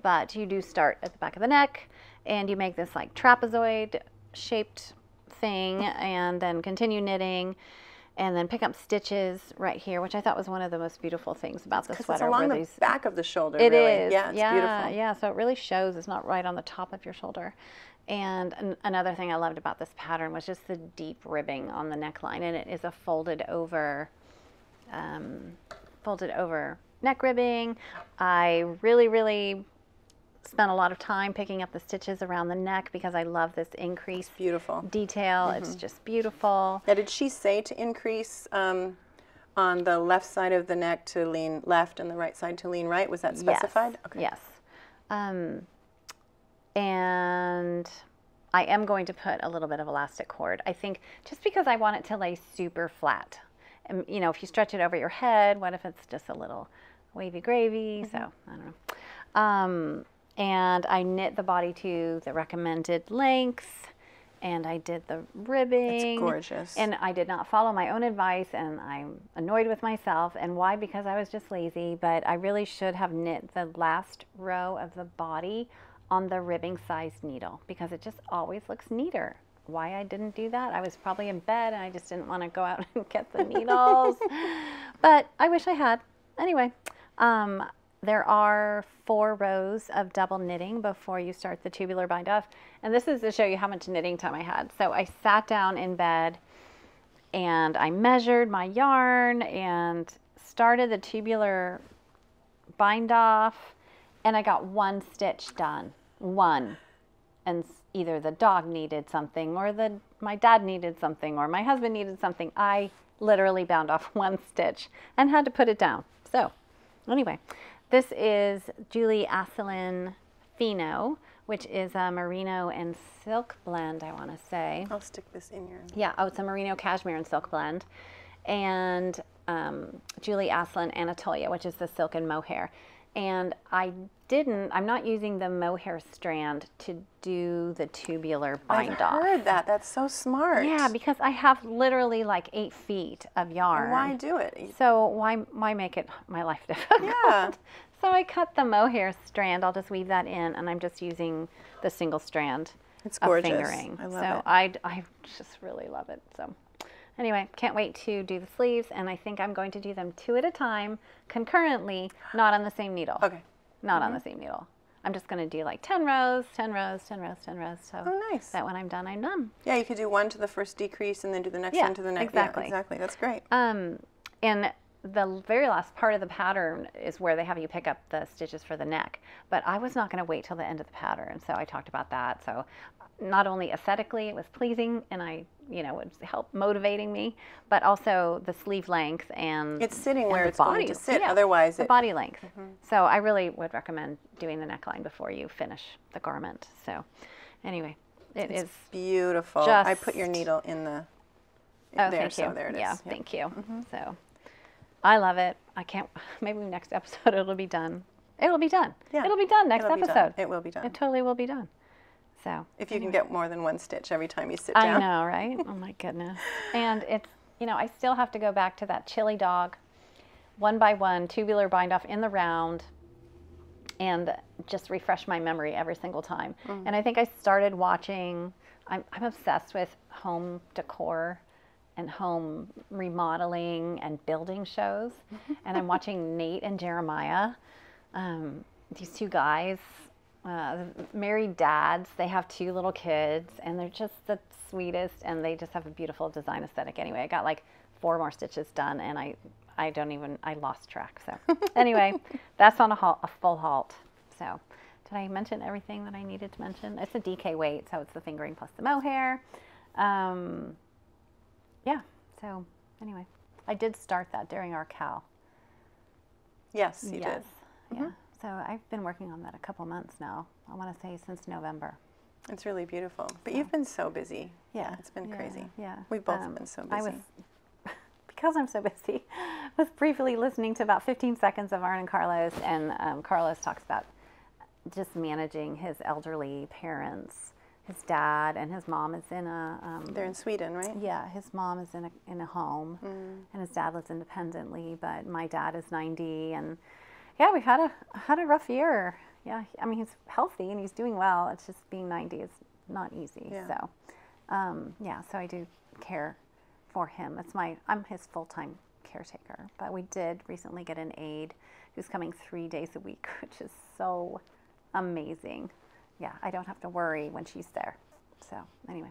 But you do start at the back of the neck, and you make this like trapezoid-shaped thing, and then continue knitting, and then pick up stitches right here, which I thought was one of the most beautiful things about the sweater. It's along the back of the shoulder. It really is. Yeah, it's beautiful. Yeah, so it really shows. It's not right on the top of your shoulder. And another thing I loved about this pattern was just the deep ribbing on the neckline, and it is a folded over neck ribbing. I really, really spent a lot of time picking up the stitches around the neck because I love this increase. It's beautiful detail. It's just beautiful. Now, did she say to increase on the left side of the neck to lean left and the right side to lean right? Was that specified? Yes. Okay. Yes. And I am going to put a little bit of elastic cord. I think just because I want it to lay super flat. And, you know, if you stretch it over your head, what if it's just a little wavy gravy? So I don't know. And I knit the body to the recommended length, and I did the ribbing. It's gorgeous. And I did not follow my own advice, and I'm annoyed with myself. And why? Because I was just lazy, but I really should have knit the last row of the body on the ribbing sized needle because it just always looks neater. Why I didn't do that? I was probably in bed and I just didn't want to go out and get the needles, but I wish I had. Anyway, there are 4 rows of double knitting before you start the tubular bind off. And this is to show you how much knitting time I had. So I sat down in bed and I measured my yarn and started the tubular bind off, and I got 1 stitch done. 1. And either the dog needed something or my dad needed something or my husband needed something. I literally bound off 1 stitch and had to put it down. So anyway, this is Julie Asselin Fino, which is a merino and silk blend, I want to say. I'll stick this in your... Yeah, oh, it's a merino cashmere and silk blend. And Julie Asselin Anatolia, which is the silk and mohair. And I'm not using the mohair strand to do the tubular bind off. I've heard that. That's so smart. Yeah, because I have literally like 8 feet of yarn. And why do it? So why make it my life difficult? Yeah. So I cut the mohair strand. I'll just weave that in, and I'm just using the single strand. It's gorgeous. Of fingering. I love it. So I just really love it. So anyway, can't wait to do the sleeves, and I think I'm going to do them 2 at a time concurrently, not on the same needle. Okay. Not on the same needle. I'm just going to do like 10 rows, 10 rows, 10 rows, 10 rows. So oh, nice. That when I'm done, I'm done. Yeah, you could do 1 to the first decrease and then do the next one to the next. Exactly. Yeah, exactly. That's great. And the very last part of the pattern is where they have you pick up the stitches for the neck. But I was not going to wait till the end of the pattern, so I talked about that. So not only aesthetically, it was pleasing, and it was motivating me, but also the sleeve length and it's sitting and where it's body. Going to sit. Yeah. Otherwise, the body length. So I really would recommend doing the neckline before you finish the garment. So, anyway, it's beautiful. I put your needle in the there it is. Yeah, yep. Thank you. So, I love it. I can't. Maybe next episode it'll be done. It'll be done. Yeah. It'll be done next episode. It will be done. It totally will be done. So if you can get more than 1 stitch every time you sit down. I know, right? Oh my goodness. And it's, I still have to go back to that chili dog, 1 by 1, tubular bind off in the round, and just refresh my memory every single time. And I think I started watching, I'm obsessed with home decor and home remodeling and building shows. And I'm watching Nate and Jeremiah, these two guys, married dads. They have two little kids, and they're just the sweetest, and they just have a beautiful design aesthetic. Anyway, I got like 4 more stitches done, and I don't even, I lost track. So anyway, that's on a full halt. So did I mention everything that I needed to mention? It's a DK weight, so it's the fingering plus the mohair. Yeah, so anyway, I did start that during our cowl. Yes, you did. Yeah, so I've been working on that a couple months now. I want to say since November. It's really beautiful, but you've been so busy. Yeah. It's been crazy. Yeah. We've both been so busy. Because I'm so busy, I was briefly listening to about 15 seconds of Arne and Carlos, and Carlos talks about just managing his elderly parents. His dad and his mom is in a... they're in Sweden, right? Yeah, his mom is in a home, and his dad lives independently, but my dad is 90, and yeah, we've had a rough year. Yeah, I mean, he's healthy and he's doing well. It's just being 90 is not easy, so yeah, so I do care for him. It's my, I'm his full-time caretaker, but we did recently get an aide who's coming 3 days a week, which is so amazing. Yeah, I don't have to worry when she's there. So anyway,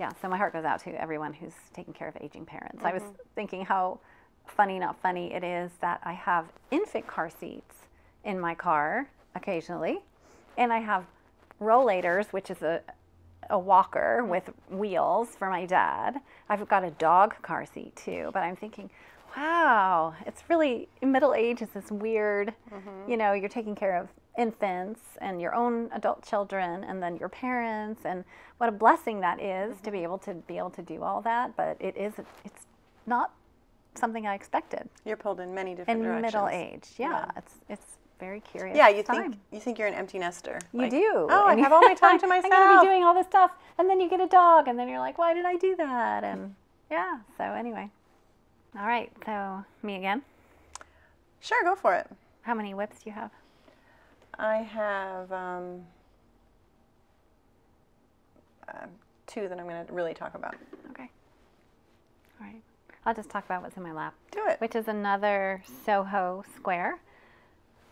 yeah, so my heart goes out to everyone who's taking care of aging parents. I was thinking how funny, not funny, it is that I have infant car seats in my car occasionally, and I have rollators, which is a walker with wheels for my dad. I've got a dog car seat too, but I'm thinking, wow, it's really, middle age is this weird, you know, you're taking care of infants and your own adult children and then your parents, and what a blessing that is to be able to do all that, but it's not something I expected. You're pulled in many different directions. In middle age, yeah. It's very curious. Yeah, you think you're an empty nester. You do. Oh, and I have all my time to myself. I'm going to be doing all this stuff, and then you get a dog, and then you're like, why did I do that? And yeah, so anyway. All right, so me again? Sure, go for it. How many whips do you have? I have 2 that I'm going to really talk about. Okay. All right. I'll just talk about what's in my lap. Do it. Which is another Soho Square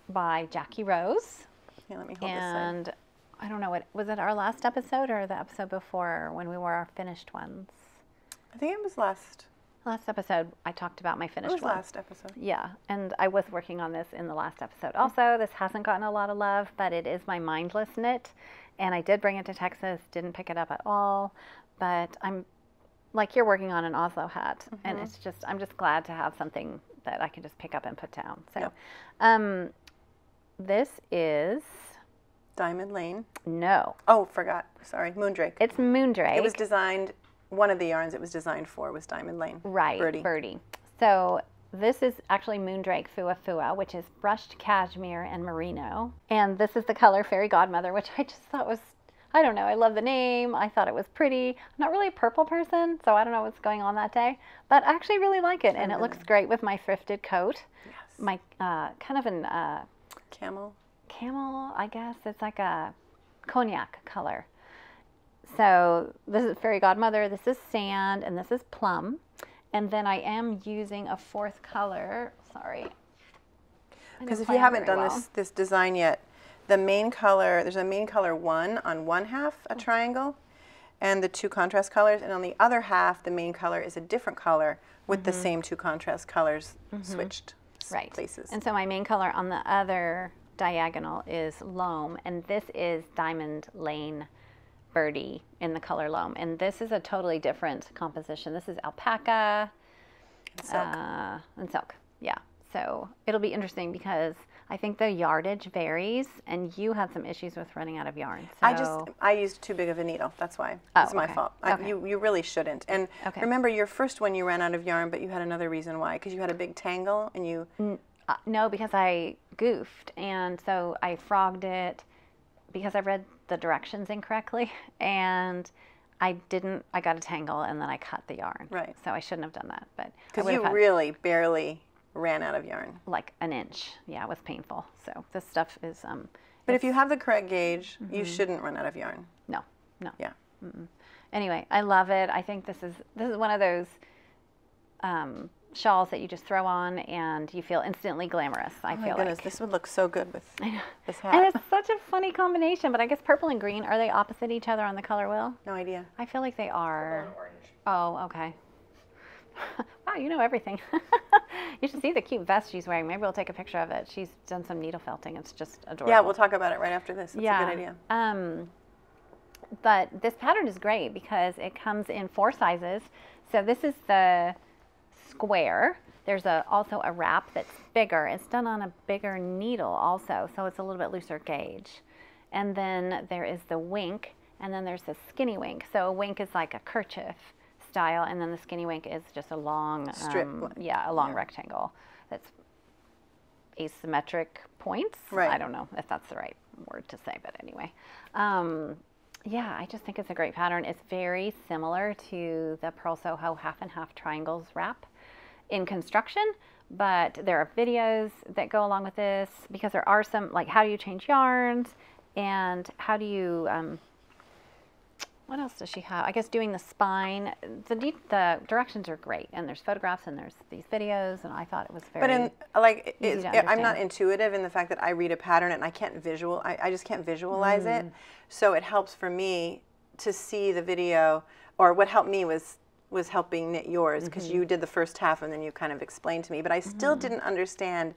by Jackie Rose. Yeah, let me hold this side. I don't know, was it our last episode or the episode before when we wore our finished ones? I think it was last. Last episode, I talked about my finished one. It was last episode. Yeah, and I was working on this in the last episode. Also, this hasn't gotten a lot of love, but it is my mindless knit, and I did bring it to Texas, didn't pick it up at all, but I'm, like you're working on an Oslo hat, and it's just, I'm just glad to have something that I can just pick up and put down. So, this is... Diamond Lane? No. Oh, forgot. Sorry, Moondrake. It's Moondrake. It was designed... One of the yarns it was designed for was Diamond Lane. Right, Birdie. So this is actually Moondrake Fua Fua, which is brushed cashmere and merino. And this is the color Fairy Godmother, which I just thought was, I don't know, I love the name. I thought it was pretty. I'm not really a purple person, so I don't know what's going on that day. But I actually really like it, and it looks great with my thrifted coat. Yes. My, kind of an... camel? Camel, I guess. It's like a cognac color. So this is Fairy Godmother, this is Sand, and this is Plum. And then I am using a 4th color. Sorry. Because if you haven't done this design yet, the main color, there's a main color 1 on one half, a triangle, and the 2 contrast colors. And on the other half, the main color is a different color with the same 2 contrast colors switched places. And so my main color on the other diagonal is Loam, and this is Diamond Lane Birdie in the color Loam, and this is a totally different composition. This is alpaca and silk. Yeah, so it'll be interesting because I think the yardage varies, and you had some issues with running out of yarn. So. I used too big of a needle. That's why. Oh, it's my fault. You really shouldn't. And remember your first one you ran out of yarn, but you had another reason why, because you had a big tangle and you. No, because I goofed, and so I frogged it because I read the directions incorrectly, and I got a tangle, and then I cut the yarn. Right. So I shouldn't have done that, but because you really barely ran out of yarn, like an inch. Yeah, it was painful. So this stuff is. But if you have the correct gauge, you shouldn't run out of yarn. No. No. Yeah. Anyway, I love it. I think this is one of those shawls that you just throw on and you feel instantly glamorous. Oh my goodness, this would look so good with this hat. And it's such a funny combination, but I guess purple and green, are they opposite each other on the color wheel? No idea. I feel like they are. Oh, okay. Wow, you know everything. You should see the cute vest she's wearing. Maybe we'll take a picture of it. She's done some needle felting. It's just adorable. Yeah, we'll talk about it right after this. That's a good idea. But this pattern is great because it comes in 4 sizes. So this is the square. There's also a wrap that's bigger. It's done on a bigger needle also, so it's a little bit looser gauge. And then there is the wink, and then there's the skinny wink. So a wink is like a kerchief style, and then the skinny wink is just a long strip. A long rectangle that's asymmetric points. Right. I don't know if that's the right word to say, but anyway. Yeah, I just think it's a great pattern. It's very similar to the Pearl Soho half and half triangles wrap in construction, but there are videos that go along with this because there are some, like, how do you change yarns and how do you, what else does she have? I guess doing the spine. The directions are great, and there's photographs and there's these videos, and I thought it was very I'm not intuitive in the fact that I read a pattern and I can't I just can't visualize it. So it helps for me to see the video, or what helped me was helping knit yours, because you did the first half and then you kind of explained to me, but I still didn't understand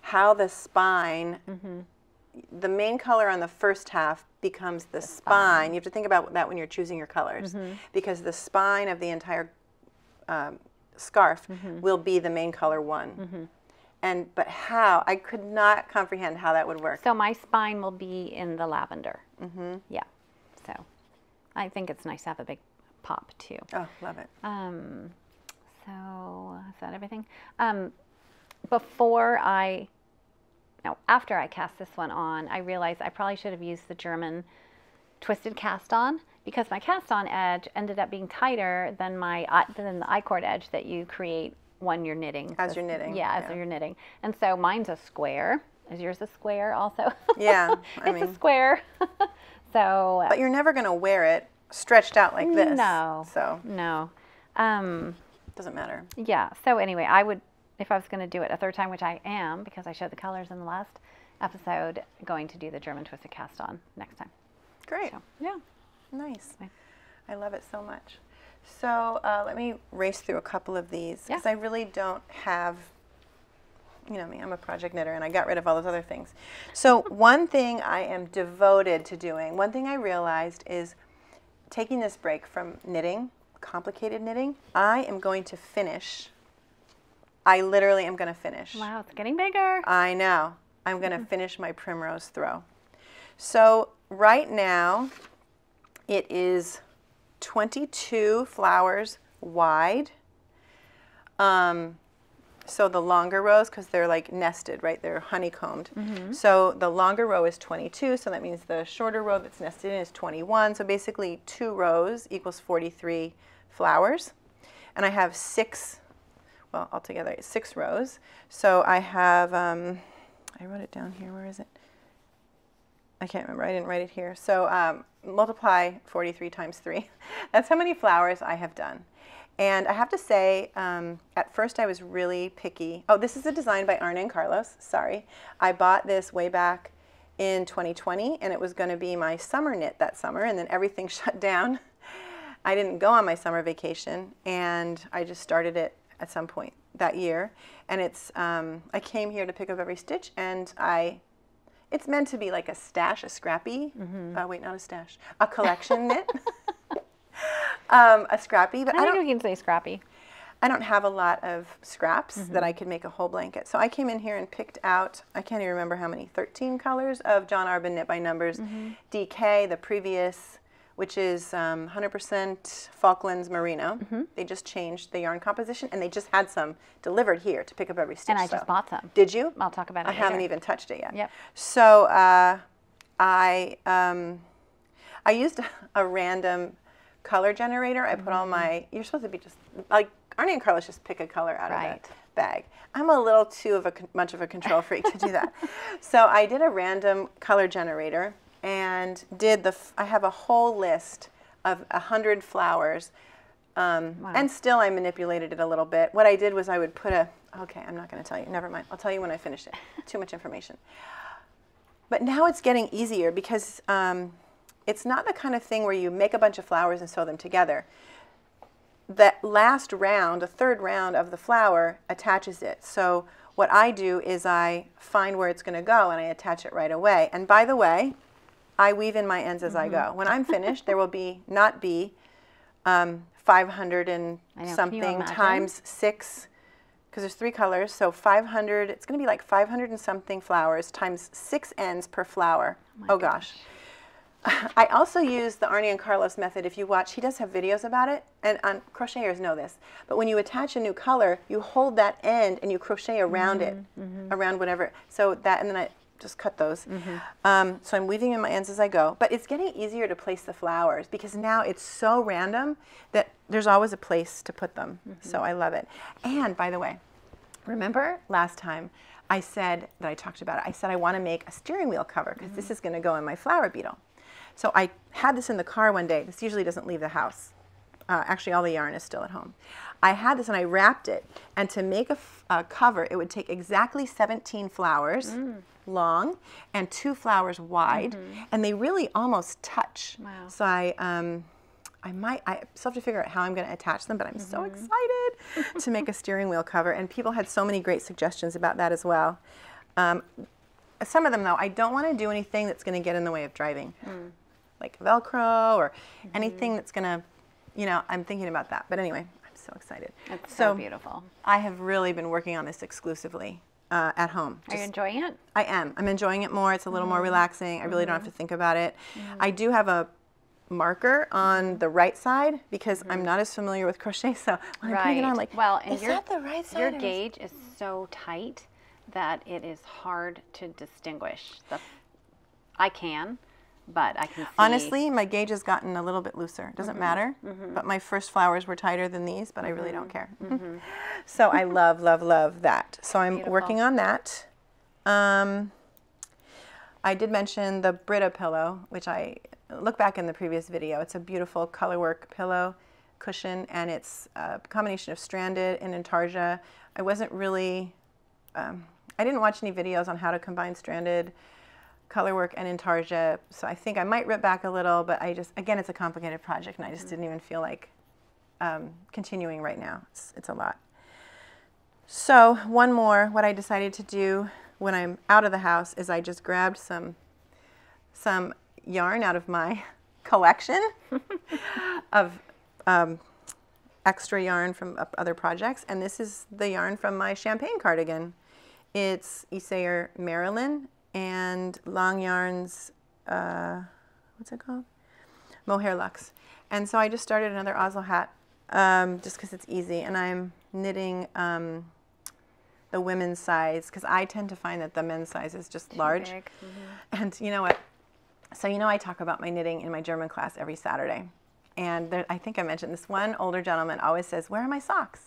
how the spine, the main color on the first half becomes the spine. You have to think about that when you're choosing your colors, because the spine of the entire scarf will be the main color one. But how, I could not comprehend how that would work. So my spine will be in the lavender. Yeah, so I think it's nice to have a big pop too. Oh, love it. So is that everything? After I cast this one on, I realized I probably should have used the German twisted cast on, because my cast on edge ended up being tighter than the I-cord edge that you create when you're knitting. As you're knitting. And so mine's a square. Is yours a square also? Yeah. I mean, it's a square. So. But you're never going to wear it stretched out like this. No. So. No. Doesn't matter. Yeah. So anyway, I would, if I was going to do it a third time, which I am, because I showed the colors in the last episode, going to do the German twisted cast on next time. Great. So, yeah. Nice. I love it so much. So let me race through a couple of these, because I really don't have, you know me, I'm a project knitter, and I got rid of all those other things. So one thing I am devoted to doing, one thing I realized is taking this break from knitting, complicated knitting, I am going to finish. I literally am going to finish. Wow, it's getting bigger. I know. I'm going to finish my primrose throw. So right now it is 22 flowers wide. So the longer rows, because they're like nested, right? They're honeycombed. So the longer row is 22, so that means the shorter row that's nested in is 21. So basically 2 rows equals 43 flowers. And I have 6, well, altogether 6 rows. So I have, I wrote it down here, where is it? I can't remember, I didn't write it here. So multiply 43 times 3. That's how many flowers I have done. And I have to say, at first I was really picky. Oh, this is a design by Arne and Carlos, sorry. I bought this way back in 2020, and it was gonna be my summer knit that summer, and then everything shut down. I didn't go on my summer vacation, and I just started it at some point that year. And it's, I came here to pick up every stitch, and it's meant to be like a stash, a scrappy, wait, not a stash, a collection knit. A scrappy, but I don't think you can say scrappy. I don't have a lot of scraps that I could make a whole blanket. So I came in here and picked out, I can't even remember how many, 13 colors of John Arbin Knit by Numbers DK, the previous, which is 100% Falklands Merino. They just changed the yarn composition, and they just had some delivered here to pick up every stitch. And I just bought some. Did you? I'll talk about it later. I haven't even touched it yet. Yep. So I used a random color generator. I put all my, you're supposed to be just, like, Arne and Carlos just pick a color out of the bag. I'm a little too much of a control freak to do that. So I did a random color generator and did I have a whole list of 100 flowers Wow. And still I manipulated it a little bit. What I did was I would put a, okay, I'm not going to tell you. Never mind. I'll tell you when I finish it. Too much information. But now it's getting easier because it's not the kind of thing where you make a bunch of flowers and sew them together. That last round, a third round of the flower attaches it. So what I do is I find where it's going to go and I attach it right away. And by the way, I weave in my ends as I go. When I'm finished, there will be not be 500 and something times 6, because there's 3 colors. So 500, it's going to be like 500 and something flowers times 6 ends per flower. Oh gosh. I also use the Arne and Carlos method. If you watch, he does have videos about it, and crocheters know this. But when you attach a new color, you hold that end and you crochet around it, around whatever. So that, and then I just cut those. So I'm weaving in my ends as I go. But it's getting easier to place the flowers because now it's so random that there's always a place to put them. So I love it. And by the way, remember last time I said that I talked about it. I said I want to make a steering wheel cover because this is going to go in my flower beetle. So I had this in the car one day. This usually doesn't leave the house. Actually, all the yarn is still at home. I had this and I wrapped it. And to make a cover, it would take exactly 17 flowers long and 2 flowers wide. And they really almost touch. Wow. So I still have to figure out how I'm going to attach them, but I'm so excited to make a steering wheel cover. And people had so many great suggestions about that as well. Some of them, though, I don't want to do anything that's going to get in the way of driving. Like Velcro or anything that's going to, you know, I'm thinking about that. But anyway, I'm so excited. It's so beautiful. I have really been working on this exclusively at home. Are you enjoying it? I am. I'm enjoying it more. It's a little more relaxing. I really don't have to think about it. I do have a marker on the right side because I'm not as familiar with crochet. So when I'm putting it on, like, well, and is that the right side? Your gauge is so tight that it is hard to distinguish. But I can see. Honestly, my gauge has gotten a little bit looser. Doesn't matter, but my first flowers were tighter than these, but I really don't care. So I love, love, love that. So I'm working on that. I did mention the Brita pillow, which I look back in the previous video. It's a beautiful colorwork pillow cushion, and it's a combination of stranded and intarsia. I wasn't really... I didn't watch any videos on how to combine stranded, colorwork, and intarsia, so I think I might rip back a little, but I just, again, it's a complicated project, and I just didn't even feel like continuing right now. It's a lot. So one more, what I decided to do when I'm out of the house is I just grabbed some yarn out of my collection of extra yarn from other projects, and this is the yarn from my champagne cardigan. It's Issayer, Maryland, and Long Yarns, what's it called? Mohair Luxe. And so I just started another Oslo hat just because it's easy, and I'm knitting the women's size because I tend to find that the men's size is just large. And you know what? So you know I talk about my knitting in my German class every Saturday. And there, I think I mentioned this one older gentleman always says, where are my socks?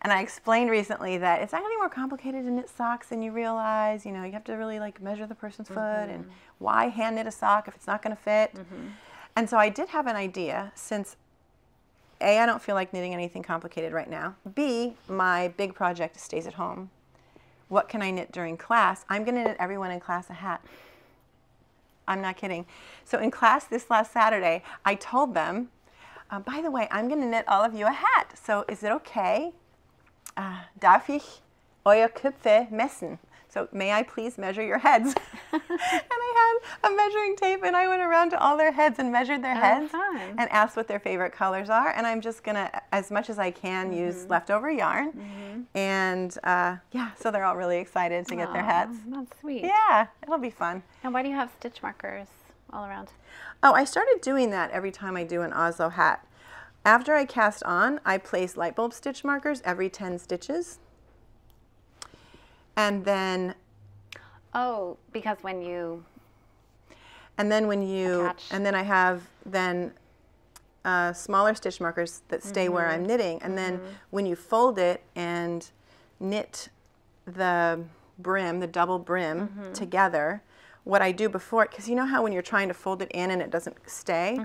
And I explained recently that it's actually more complicated to knit socks than you realize. You know, you have to really like measure the person's foot and why hand knit a sock if it's not going to fit. And so I did have an idea since A, I don't feel like knitting anything complicated right now. B, my big project stays at home. What can I knit during class? I'm going to knit everyone in class a hat. I'm not kidding. So in class this last Saturday, I told them, by the way, I'm going to knit all of you a hat. So is it okay? Darf ich euer Köpfe messen? So may I please measure your heads? And I had a measuring tape, and I went around to all their heads and measured their heads and asked what their favorite colors are. And I'm just going to, as much as I can, use leftover yarn. And yeah, so they're all really excited to get their hats. That's sweet. Yeah, it'll be fun. And why do you have stitch markers all around? Oh, I started doing that every time I do an Oslo hat. After I cast on, I place light bulb stitch markers every 10 stitches. And then, oh, because when you, and then when you, attach. And then I have then smaller stitch markers that stay where I'm knitting. And then when you fold it and knit the brim, the double brim together, what I do before, because you know how when you're trying to fold it in and it doesn't stay,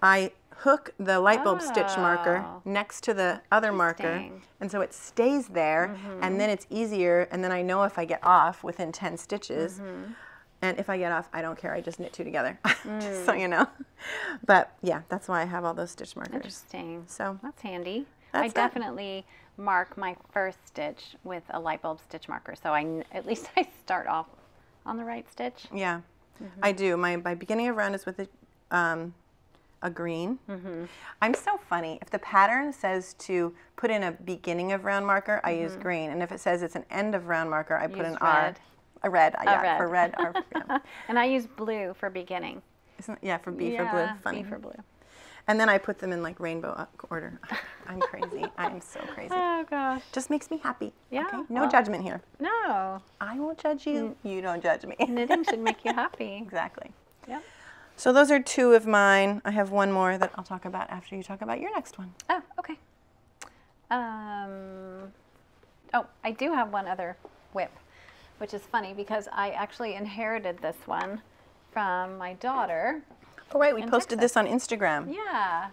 I hook the light bulb stitch marker next to the other marker, and so it stays there, and then it's easier, and then I know if I get off within 10 stitches, and if I get off, I don't care, I just knit two together, just so you know. But yeah, that's why I have all those stitch markers. Interesting. So that's handy. That's I definitely mark my first stitch with a light bulb stitch marker, so at least I start off on the right stitch. Yeah, I do. My beginning of round is with a green. I'm so funny. If the pattern says to put in a beginning of round marker, I use green, and if it says it's an end of round marker, I put an R. A red. R, yeah. And I use blue for beginning. For blue. B for blue. And then I put them in like rainbow order. I'm crazy. I am so crazy. Oh gosh. Just makes me happy. Yeah. Okay? No judgment here. No. I won't judge you. You don't judge me. Knitting should make you happy. Exactly. Yeah. So those are two of mine. I have one more that I'll talk about after you talk about your next one. Oh, okay. Oh, I do have one other whip, which is funny because I actually inherited this one from my daughter. Oh, right, we posted this on Instagram. Yeah.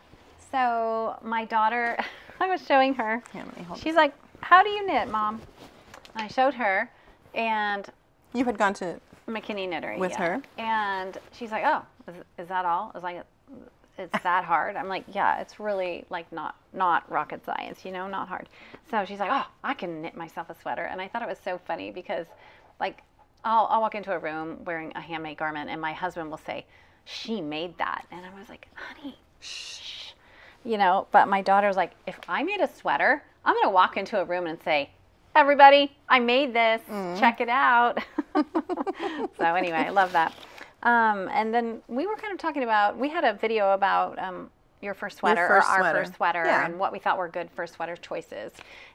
So my daughter, I was showing her. Yeah, let me hold She's like, how do you knit, Mom? And I showed her, and... You had gone to... McKinney Knittery. With her. And she's like, oh, is that all? I was like, it's that hard? I'm like, yeah, it's really like not rocket science, you know, not hard. So she's like, oh, I can knit myself a sweater. And I thought it was so funny because like, I'll walk into a room wearing a handmade garment and my husband will say, she made that. And I was like, honey, shh, you know, but my daughter's like, if I made a sweater, I'm going to walk into a room and say, everybody, I made this, check it out. So anyway, I love that. And then we were kind of talking about, we had a video about your first sweater or our first sweater and what we thought were good first sweater choices.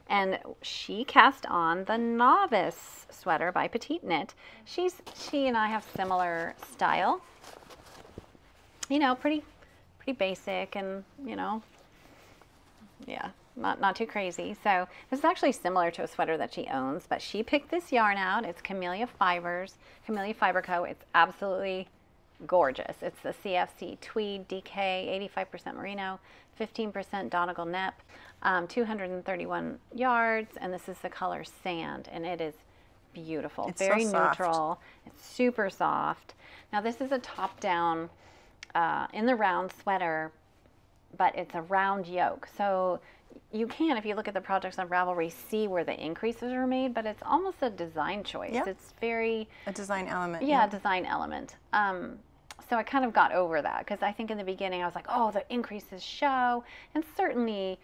And she cast on the Novice sweater by Petite Knit. She and I have similar style, you know, pretty basic and, you know, yeah, not too crazy. So this is actually similar to a sweater that she owns, but she picked this yarn out. It's Camellia Fiber Co. It's absolutely gorgeous. It's the CFC Tweed DK, 85% merino, 15% Donegal Nep, 231 yards, and this is the color Sand, and it is beautiful. It's very neutral. It's super soft. Now this is a top-down in the round sweater, but it's a round yoke. So you can, if you look at the projects on Ravelry, see where the increases are made, but it's almost a design choice. Yep. It's very... A design element. Yeah, yeah. Design element. So I kind of got over that because I think in the beginning I was like, oh, the increases show. And certainly,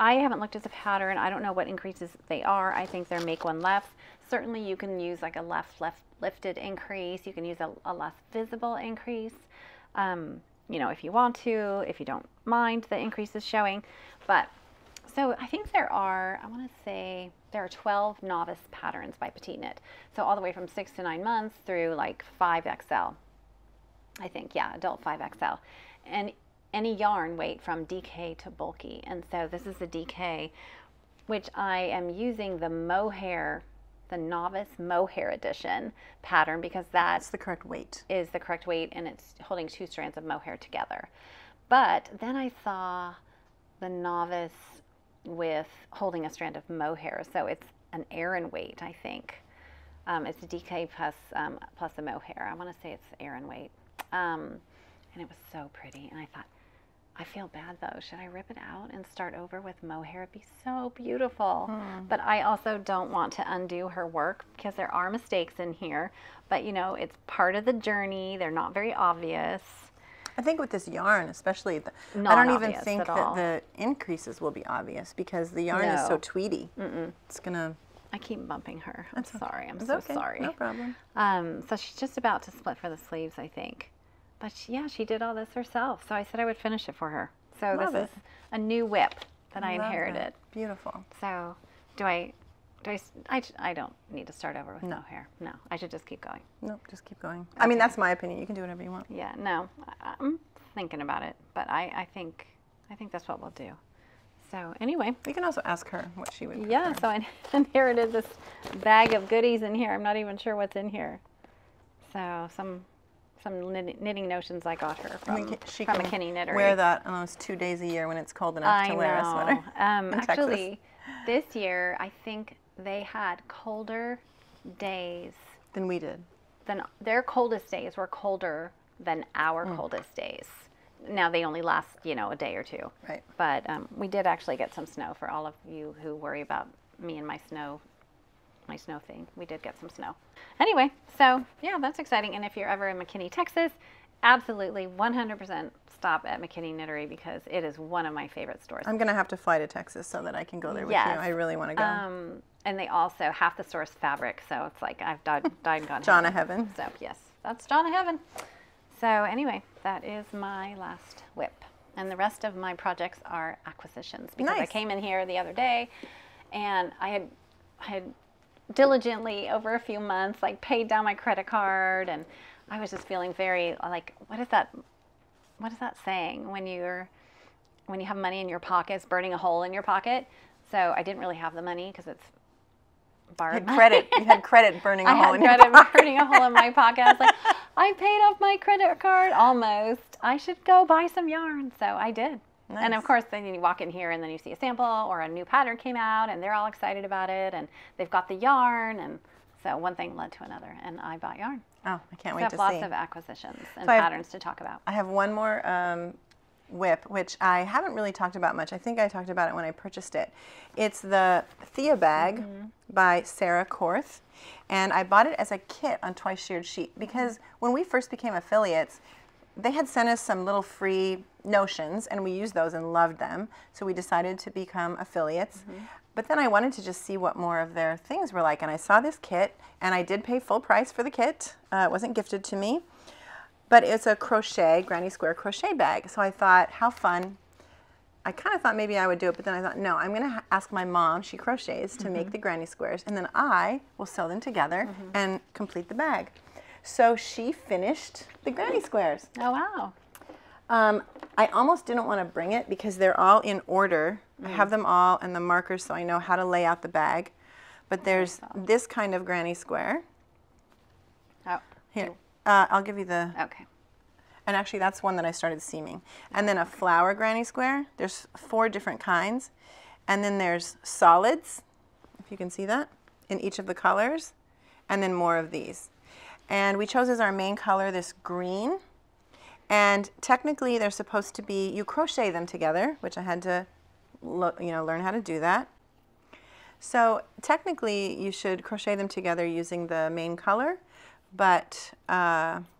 I haven't looked at the pattern. I don't know what increases they are. I think they're make one left. Certainly, you can use like a left lifted increase. You can use a less visible increase. You know, if you want to, if you don't mind the increases showing. But so I think there are, I want to say there are 12 Novice patterns by Petite Knit. So all the way from 6 to 9 months through like 5XL, I think. Yeah, adult 5XL. And any yarn weight from DK to bulky. And so this is the DK, which I am using the mohair, the Novice mohair edition pattern, because that's the correct weight. Is the correct weight, and it's holding 2 strands of mohair together. But then I saw the Novice with holding a strand of mohair, so it's an Aran weight, I think. It's a DK plus a mohair. I want to say it's Aran weight, and it was so pretty. And I thought, I feel bad though. Should I rip it out and start over with mohair? It'd be so beautiful. But I also don't want to undo her work because there are mistakes in here. But you know, it's part of the journey. They're not very obvious. I think with this yarn, especially, I don't even think that the increases will be obvious because the yarn is so tweedy. It's gonna. I keep bumping her. I'm sorry. I'm so sorry. No problem. So she's just about to split for the sleeves, I think. But yeah, she did all this herself. So I said I would finish it for her. So this is a new whip that I inherited. Beautiful. So I don't need to start over with mohair. No, I should just keep going. Nope, just keep going. Okay. I mean, that's my opinion. You can do whatever you want. Yeah, no, I'm thinking about it, but I think that's what we'll do. So anyway. You can also ask her what she would prefer. Yeah, so I inherited this bag of goodies in here. I'm not even sure what's in here. So some... some knitting notions I got her from McKinney Knittery. Wear that on those 2 days a year when it's cold enough to wear a sweater. Actually, this year I think they had colder days than we did. Their coldest days were colder than our coldest days. Now they only last, you know, a day or two. Right. But we did actually get some snow. For all of you who worry about me and my snow thing, we did get some snow. Anyway, so yeah, that's exciting. And if you're ever in McKinney, Texas, absolutely 100% stop at McKinney Knittery because it is one of my favorite stores. I'm gonna have to fly to Texas so that I can go there with you. I really want to go. And they also half the source fabric, so it's like I've died and gone. Jonna Heaven. So yes, that's Jonna Heaven. So anyway, that is my last whip, and the rest of my projects are acquisitions because I came in here the other day, and I had diligently over a few months like paid down my credit card, and I was just feeling very like, what is that saying when you have money in your pocket, it's burning a hole in your pocket. So I didn't really have the money because it's borrowed money. You had credit burning a hole in your pocket. I had credit burning a hole in my pocket. I was like, I paid off my credit card almost. I should go buy some yarn. So I did. Nice. And of course, then you walk in here and then you see a sample or a new pattern came out and they're all excited about it and they've got the yarn. And so one thing led to another and I bought yarn. Oh, I can't wait to see. Lots of acquisitions and patterns to talk about. I have one more whip, which I haven't really talked about much. I think I talked about it when I purchased it. It's the Thea bag by Sarah Korth. And I bought it as a kit on Twice Sheared Sheet because when we first became affiliates, they had sent us some little free notions and we used those and loved them. So we decided to become affiliates. But then I wanted to just see what more of their things were like. And I saw this kit and I did pay full price for the kit. It wasn't gifted to me, but it's a crochet, granny square crochet bag. So I thought, how fun. I kind of thought maybe I would do it, but then I thought, no, I'm going to ask my mom, she crochets, to make the granny squares, and then I will sew them together and complete the bag. So she finished the granny squares. Oh, wow. I almost didn't want to bring it because they're all in order. I have them all and the markers so I know how to lay out the bag. But there's this kind of granny square. Oh. Here. I'll give you the... Okay. And actually, that's one that I started seaming. And then a flower granny square. There's 4 different kinds. And then there's solids, if you can see that, in each of the colors. And then more of these. And we chose as our main color this green. And technically, they're supposed to be, you crochet them together, which I had to learn how to do that. So technically, you should crochet them together using the main color. But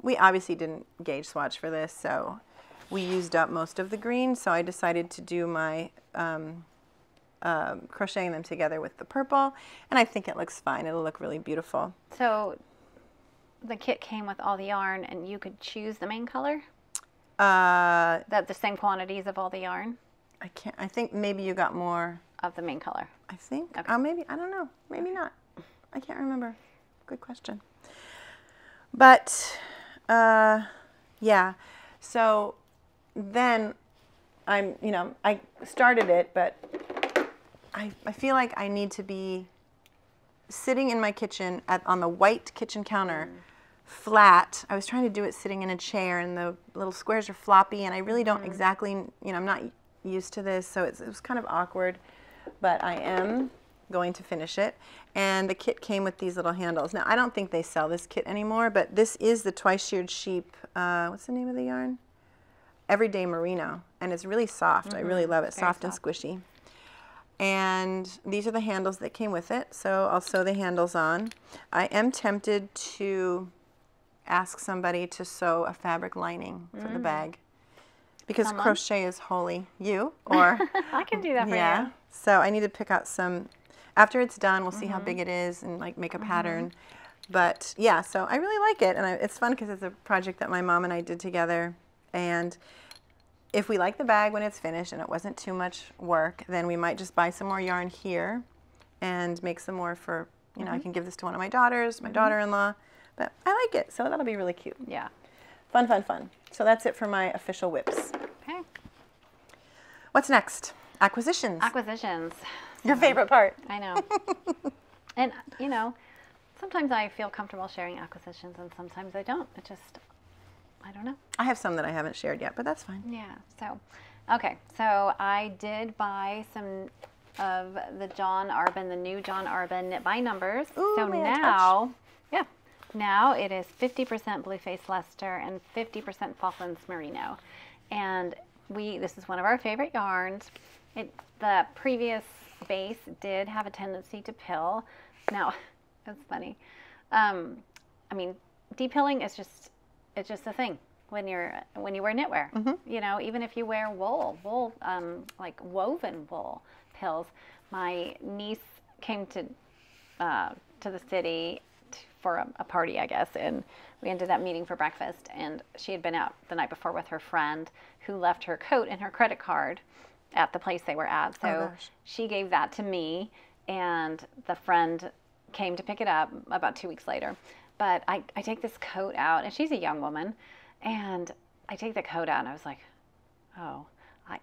we obviously didn't gauge swatch for this, so we used up most of the green. So I decided to do my crocheting them together with the purple. And I think it looks fine. It'll look really beautiful. So the kit came with all the yarn, and you could choose the main color? That the same quantities of all the yarn? I think maybe you got more. Of the main color? I think. Okay. Maybe. I don't know. Maybe not. I can't remember. Good question. But, yeah, so then I started it, but I feel like I need to be sitting in my kitchen on the white kitchen counter, flat. I was trying to do it sitting in a chair, and the little squares are floppy, and I really don't exactly, I'm not used to this, so it was kind of awkward, but I am going to finish it. And the kit came with these little handles. Now, I don't think they sell this kit anymore, but this is the Twice Sheared Sheep, what's the name of the yarn? Everyday Merino. And it's really soft. I really love it. Soft and squishy. And these are the handles that came with it, so I'll sew the handles on. I am tempted to ask somebody to sew a fabric lining for the bag because crochet is holy. You? Or I can do that for you. So I need to pick out some. After it's done, we'll see how big it is and like make a pattern. But yeah, so I really like it, and it's fun because it's a project that my mom and I did together. And if we like the bag when it's finished and it wasn't too much work, then we might just buy some more yarn here and make some more for, I can give this to one of my daughters, my daughter-in-law. But I like it, so that'll be really cute. Yeah. Fun, fun, fun. So that's it for my official whips. Okay. What's next? Acquisitions. Acquisitions. Your favorite part. I know. And, sometimes I feel comfortable sharing acquisitions and sometimes I don't. It just, I don't know. I have some that I haven't shared yet, but that's fine. Yeah. So, okay. So I did buy some of the John Arben, the new John Arben Knit by Numbers. Ooh, so now, yeah, now it is 50% Blue Face Luster and 50% Falklands Merino. And this is one of our favorite yarns. The previous base did have a tendency to pill. Now, that's funny. I mean, depilling is just, it's just a thing when you wear knitwear. Mm-hmm. You know, even if you wear wool, like woven wool pills. My niece came to the city for a party, I guess, and we ended up meeting for breakfast, and she had been out the night before with her friend who left her coat and her credit card at the place they were at. So she gave that to me, and the friend came to pick it up about 2 weeks later. But I take this coat out, and she's a young woman, and I take the coat out, and I was like, oh, I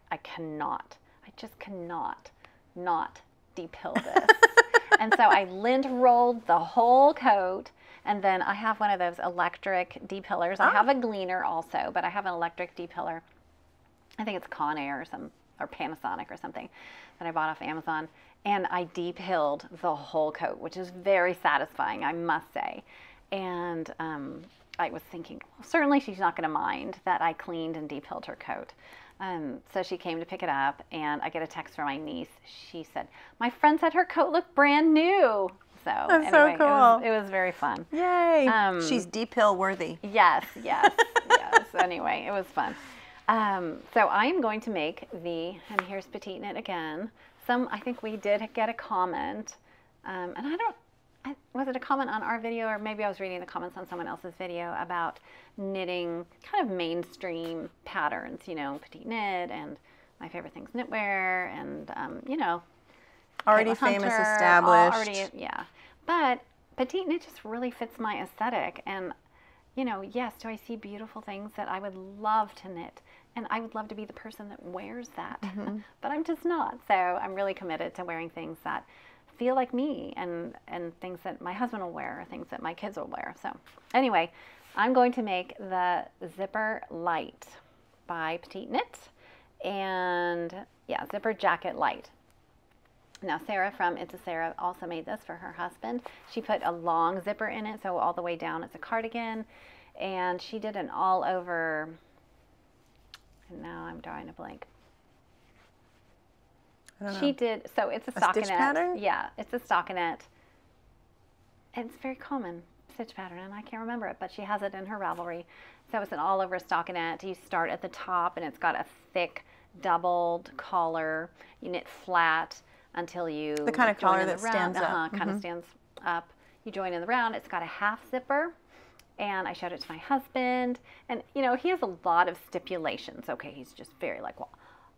just cannot not depill this. And so I lint rolled the whole coat, and then I have one of those electric depillers. Oh. I have a Gleaner also, but I have an electric depiller. I think it's Conair or Panasonic or something that I bought off Amazon, and I depilled the whole coat, which is very satisfying, I must say. And I was thinking, well, certainly she's not going to mind that I cleaned and depilled her coat. So she came to pick it up, and I get a text from my niece. She said, my friend said her coat looked brand new. So that's anyway, so cool. It was very fun. Yay. She's depill worthy. Yes, yes, yes. Anyway, it was fun. So I'm going to make and here's Petite Knit again. I think we did get a comment, and was it a comment on our video, or maybe I was reading the comments on someone else's video about knitting kind of mainstream patterns, you know, Petite Knit and My Favorite Things Knitwear and, you know. Already famous, established. Yeah. But Petite Knit just really fits my aesthetic. And, you know, yes, do I see beautiful things that I would love to knit? And I would love to be the person that wears that. Mm-hmm. But I'm just not. So I'm really committed to wearing things that feel like me, and things that my husband will wear, things that my kids will wear. So anyway, I'm going to make the Zipper Light by Petite Knit, and yeah, Zipper Jacket Light. Now Sarah from It's a Sarah also made this for her husband. She put a long zipper in it, so all the way down it's a cardigan, and she did an all over, and now I'm drawing a blank. So it's a stockinette. Stitch pattern? Yeah, it's a stockinette. It's very common stitch pattern, and I can't remember it, but she has it in her Ravelry. So it's an all-over stockinette. You start at the top, and it's got a thick, doubled collar. You knit flat until you... The kind of collar that stands up. Uh-huh, kind of stands up. You join in the round. It's got a half zipper, and I showed it to my husband. And, you know, he has a lot of stipulations. Okay, he's just very like, well...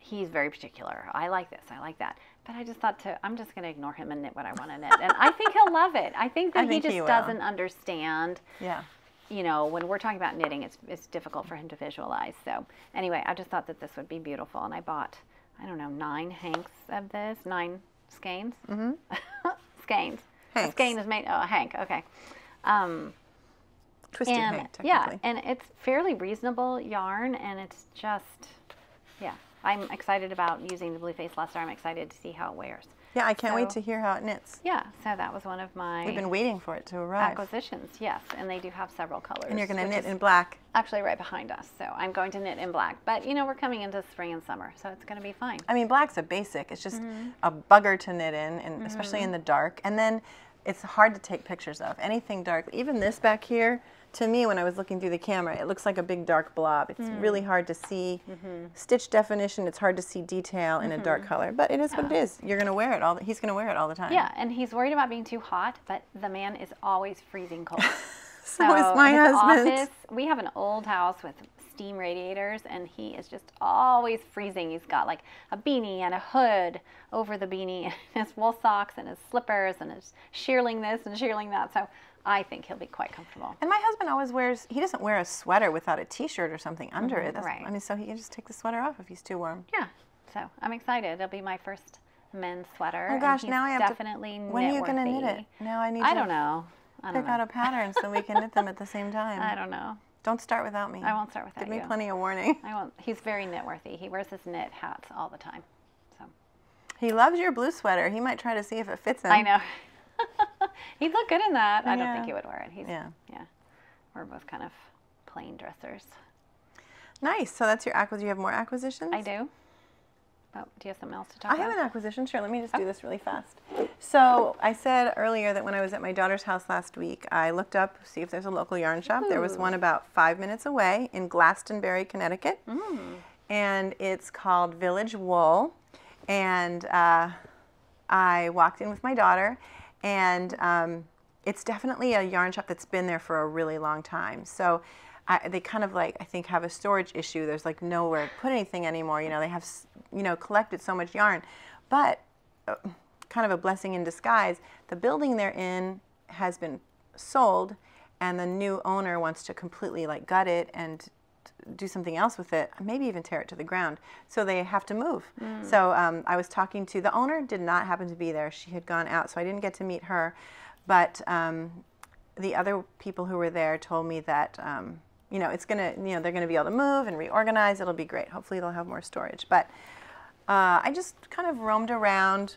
He's very particular. I like this. I like that. But I just thought I'm just going to ignore him and knit what I want to knit. And I think he'll love it. I think he doesn't understand. Yeah. You know, when we're talking about knitting, it's difficult for him to visualize. So anyway, I just thought that this would be beautiful. And I bought, I don't know, 9 hanks of this, 9 skeins. Mm-hmm. Skeins. Hanks. A skein is made, oh, a hank, okay. Twisted hank, technically. Yeah, and it's fairly reasonable yarn, and it's just, yeah. I'm excited about using the Blue Face Luster. I'm excited to see how it wears. Yeah, I can't wait to hear how it knits. Yeah, so that was one of my... We've been waiting for it to arrive. Acquisitions, yes, and they do have several colors. And you're going to knit in black. Actually right behind us, so I'm going to knit in black. But, you know, we're coming into spring and summer, so it's going to be fine. I mean, black's a basic. It's just a bugger to knit in, and especially in the dark. And then it's hard to take pictures of. Anything dark, even this back here... To me, when I was looking through the camera, it looks like a big dark blob. It's really hard to see stitch definition. It's hard to see detail in a dark color, but it is what it is. You're going to wear it all. He's going to wear it all the time. Yeah, and he's worried about being too hot, but the man is always freezing cold. so is my husband. Office, we have an old house with steam radiators, and he is just always freezing. He's got like a beanie and a hood over the beanie, and his wool socks and his slippers, and his shearling this and shearling that. So I think he'll be quite comfortable. And my husband always he doesn't wear a sweater without a t-shirt or something under it. That's, right. I mean, so he can just take the sweater off if he's too warm. Yeah. So I'm excited. It'll be my first men's sweater. Oh gosh, now I have definitely knit. When are you going to knit it? Now I need to pick out a pattern so we can knit them at the same time. I don't know. Don't start without me. I won't start without you. Give me plenty of warning. I won't. He's very knit-worthy. He wears his knit hats all the time. So. He loves your blue sweater. He might try to see if it fits him. I know. He'd look good in that. I don't think he would wear it. He's, yeah. We're both kind of plain dressers. Nice. So that's your acquisition. You have more acquisitions? I do. Oh, do you have something else to talk about? I have an acquisition. Sure. Let me just do this really fast. So I said earlier that when I was at my daughter's house last week, I looked up to see if there's a local yarn shop. Ooh. There was one about 5 minutes away in Glastonbury, Connecticut. Mm. And it's called Village Wool. And I walked in with my daughter. And it's definitely a yarn shop that's been there for a really long time. So they kind of like, I think, have a storage issue. There's like nowhere to put anything anymore. You know, they have, you know, collected so much yarn. But kind of a blessing in disguise, the building they're in has been sold and the new owner wants to completely like gut it and do something else with it, maybe even tear it to the ground. So they have to move. Mm. So I was talking to the owner, did not happen to be there. She had gone out, so I didn't get to meet her. But the other people who were there told me that, you know, it's gonna, you know, they're gonna be able to move and reorganize. It'll be great. Hopefully they'll have more storage. But I just kind of roamed around.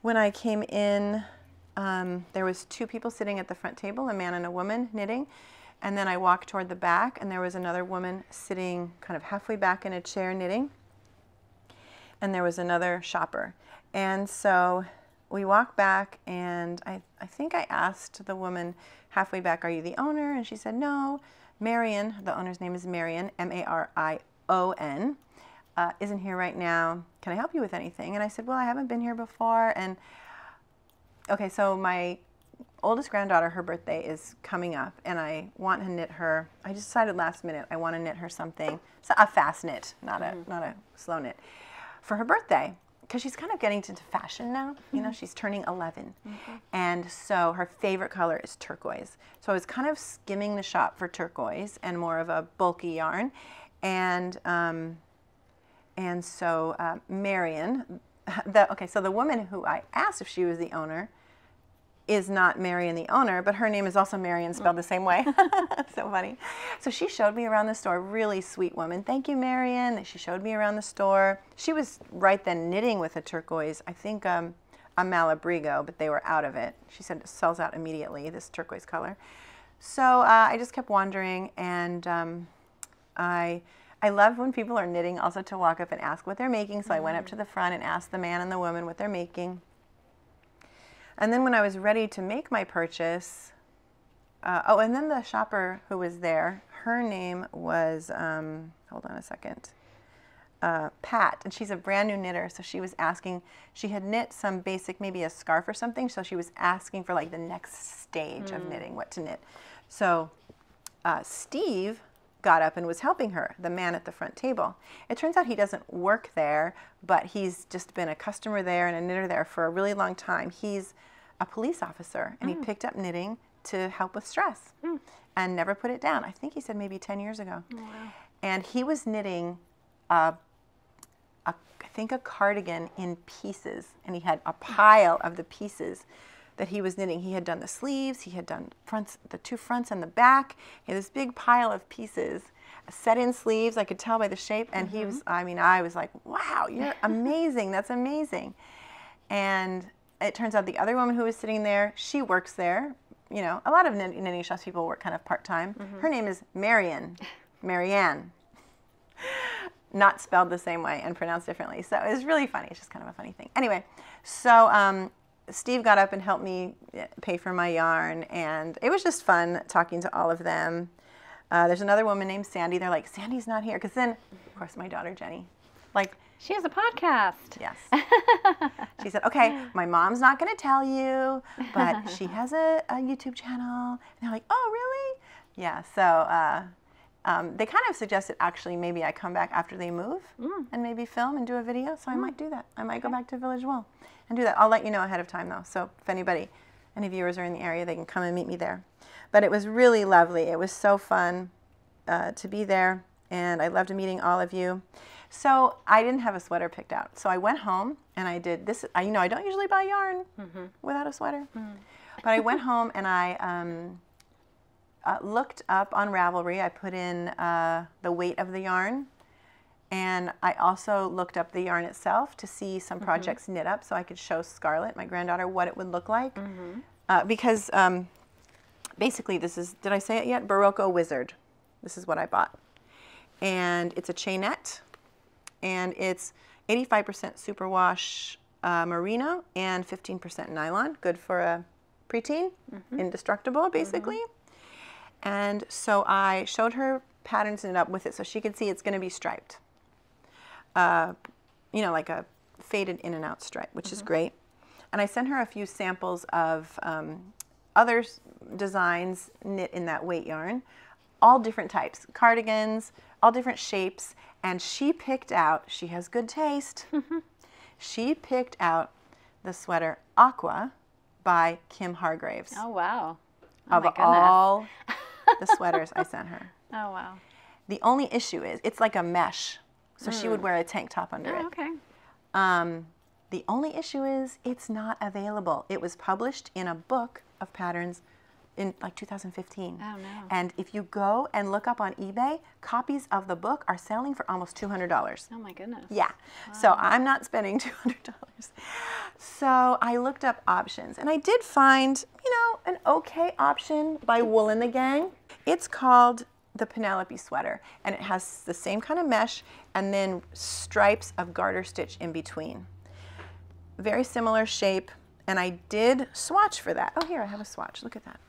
When I came in, there was two people sitting at the front table, a man and a woman knitting. And then I walked toward the back, and there was another woman sitting kind of halfway back in a chair knitting. And there was another shopper. And so we walked back, and I think I asked the woman halfway back, are you the owner? And she said, no. Marion, the owner's name is Marion, M-A-R-I-O-N, isn't here right now. Can I help you with anything? And I said, well, I haven't been here before. And okay, so my oldest granddaughter, her birthday is coming up, and I want to knit her. I just decided last minute I want to knit her something. It's a fast knit, not a slow knit, for her birthday, because she's kind of getting into fashion now. You know, she's turning 11, and so her favorite color is turquoise. So I was kind of skimming the shop for turquoise and more of a bulky yarn, and so Marion, so the woman who I asked if she was the owner is not Marion the owner, but her name is also Marion, spelled the same way. So funny. So she showed me around the store, really sweet woman. Thank you, Marion. She showed me around the store. She was right then knitting with a turquoise, I think a Malabrigo, but they were out of it. She said it sells out immediately, this turquoise color. So I just kept wandering, and I love when people are knitting also to walk up and ask what they're making. So I went up to the front and asked the man and the woman what they're making. And then when I was ready to make my purchase, oh, and then the shopper who was there, her name was, hold on a second, Pat, and she's a brand new knitter, so she was asking, she had knit some basic, maybe a scarf or something, so she was asking for like the next stage of knitting, what to knit. So Steve got up and was helping her, the man at the front table. It turns out he doesn't work there, but he's just been a customer there and a knitter there for a really long time. He's a police officer, and he picked up knitting to help with stress and never put it down. I think he said maybe 10 years ago. Wow. And he was knitting, I think, a cardigan in pieces, and he had a pile of the pieces that he was knitting. He had done the sleeves, he had done fronts, the two fronts and the back. He had this big pile of pieces, set in sleeves, I could tell by the shape, and he was, I mean, I was like, wow, you're amazing, that's amazing. And it turns out the other woman who was sitting there, she works there. You know, a lot of knitting shops people work kind of part-time. Her name is Marion, Marianne, not spelled the same way and pronounced differently. So it was really funny, it's just kind of a funny thing. Anyway, so, Steve got up and helped me pay for my yarn, and it was just fun talking to all of them. There's another woman named Sandy. They're like, Sandy's not here. Because then, of course, my daughter, Jenny, like, she has a podcast. Yes. She said, okay, my mom's not going to tell you, but she has a YouTube channel. And they're like, oh, really? Yeah. So they kind of suggested, actually, maybe I come back after they move and maybe film and do a video. So I might do that. I might go back to Village Wool and do that. I'll let you know ahead of time, though. So if anybody, any viewers are in the area, they can come and meet me there. But it was really lovely. It was so fun to be there, and I loved meeting all of you. So I didn't have a sweater picked out. So I went home, and I did this. You know, I don't usually buy yarn without a sweater. But I went home, and I looked up on Ravelry. I put in the weight of the yarn, and I also looked up the yarn itself to see some projects knit up, so I could show Scarlett, my granddaughter, what it would look like. Because basically this is, did I say it yet? Barocco Wizard. This is what I bought. And it's a chainette, and it's 85% superwash merino and 15% nylon, good for a preteen, indestructible basically. And so I showed her patterns it up with it so she could see it's going to be striped, you know, like a faded in and out stripe, which is great. And I sent her a few samples of other designs knit in that weight yarn, all different types, cardigans, all different shapes, and she picked out, she has good taste, she picked out the sweater Aqua by Kim Hargraves. Oh, wow. Oh, of all the sweaters I sent her. Oh, wow. The only issue is it's like a mesh, so she would wear a tank top under it. Okay. The only issue is it's not available. It was published in a book of patterns in like 2015. Oh, no. And if you go and look up on eBay, copies of the book are selling for almost $200. Oh, my goodness. Yeah. Wow. So I'm not spending $200. So I looked up options, and I did find, you know, an okay option by Wool in the Gang. It's called the Penelope sweater, and it has the same kind of mesh and then stripes of garter stitch in between. Very similar shape, and I did swatch for that. Oh, here, I have a swatch. Look at that.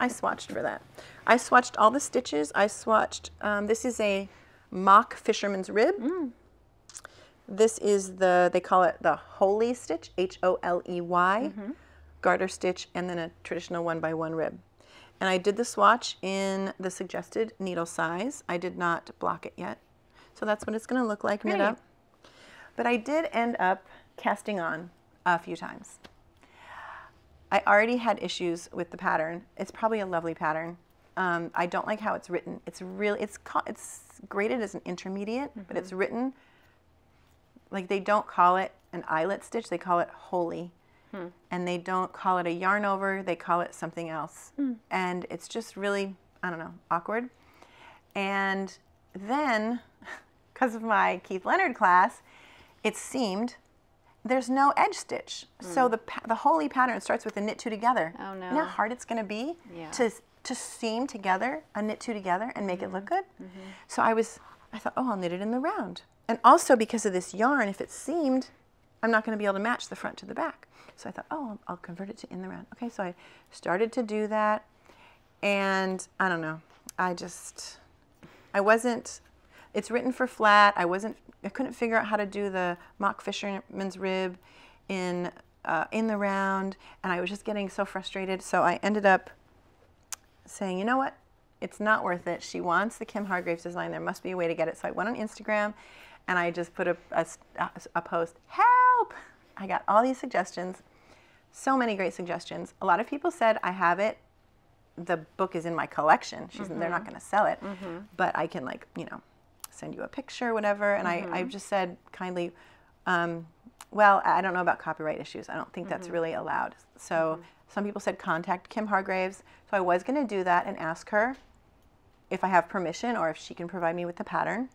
I swatched for that. I swatched all the stitches. I swatched, this is a mock fisherman's rib. This is the, they call it the holey stitch, H-O-L-E-Y, garter stitch, and then a traditional 1x1 rib. And I did the swatch in the suggested needle size. I did not block it yet. So that's what it's going to look like knit up. But I did end up casting on a few times. I already had issues with the pattern. It's probably a lovely pattern. I don't like how it's written. It's really, it's graded as an intermediate, but it's written like, they don't call it an eyelet stitch, they call it holey. And they don't call it a yarn over, they call it something else. And it's just really, I don't know, awkward. And then, because of my Keith Leonard class, it seemed there's no edge stitch. So the holey pattern starts with a knit two together. Oh, no. You know how hard it's going to be to seam together, a knit two together, and make it look good? So I thought, oh, I'll knit it in the round. And also because of this yarn, if it's seamed, I'm not going to be able to match the front to the back. So I thought, oh, I'll convert it to in the round. Okay, so I started to do that, and I don't know. I wasn't, it's written for flat. I couldn't figure out how to do the mock fisherman's rib in the round, and I was just getting so frustrated. So I ended up saying, you know what? It's not worth it. She wants the Kim Hargraves design. There must be a way to get it. So I went on Instagram, and I just put a post, help! I got all these suggestions, so many great suggestions. A lot of people said, I have it, the book is in my collection. They're not gonna sell it, but I can, like, you know, send you a picture, whatever. And I just said kindly, well, I don't know about copyright issues. I don't think that's really allowed. So some people said contact Kim Hargraves. So I was gonna do that and ask her if I have permission or if she can provide me with the pattern.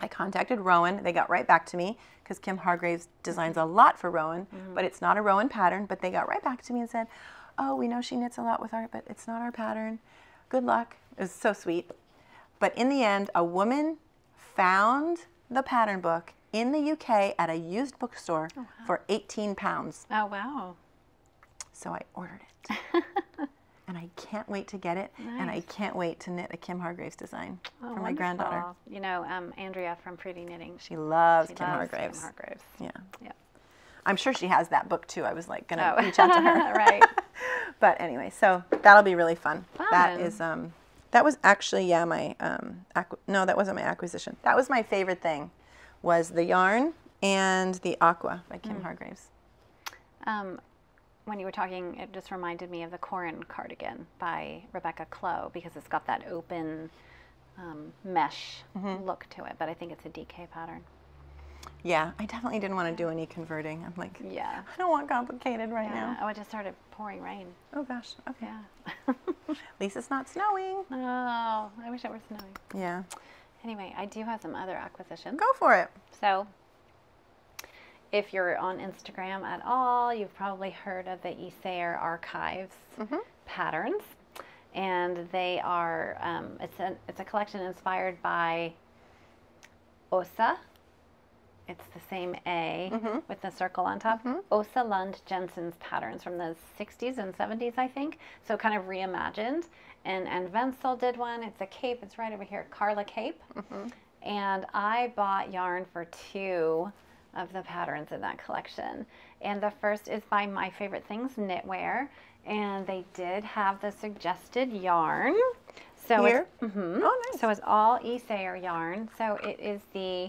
I contacted Rowan. They got right back to me because Kim Hargraves designs a lot for Rowan, but it's not a Rowan pattern. But they got right back to me and said, oh, we know she knits a lot with art, but it's not our pattern. Good luck. It was so sweet. But in the end, a woman found the pattern book in the UK at a used bookstore for £18. Oh, wow. So I ordered it. And I can't wait to get it, and I can't wait to knit a Kim Hargraves design for my granddaughter. You know, Andrea from Pretty Knitting. She loves Kim Hargraves. Kim Hargraves. Yeah. Yeah. I'm sure she has that book, too. I was, like, going to reach out to her. But anyway, so that'll be really fun. That is, that was actually, my, no, that wasn't my acquisition. That was my favorite thing, was the yarn and the Aqua by Kim Hargraves. When you were talking, it just reminded me of the Corin cardigan by Rebecca Kloh, because it's got that open mesh look to it, but I think it's a DK pattern. Yeah, I definitely didn't want to do any converting. I'm like, yeah, I don't want complicated right now. Oh, it just started pouring rain. Oh gosh. Okay. Yeah. At least it's not snowing. Oh, I wish it were snowing. Yeah. Anyway, I do have some other acquisitions. Go for it. So, if you're on Instagram at all, you've probably heard of the Isayar Archives patterns, and they are it's a collection inspired by Osa. It's the same A with the circle on top. Osa Lund Jensen's patterns from the 60s and 70s, I think. So kind of reimagined. And Anne Vensel did one. It's a cape. It's right over here. Carla cape. And I bought yarn for two of the patterns in that collection. And the first is by My Favorite Things Knitwear. And they did have the suggested yarn. So here? It's, oh, nice. So it's all Isayar yarn. So it is the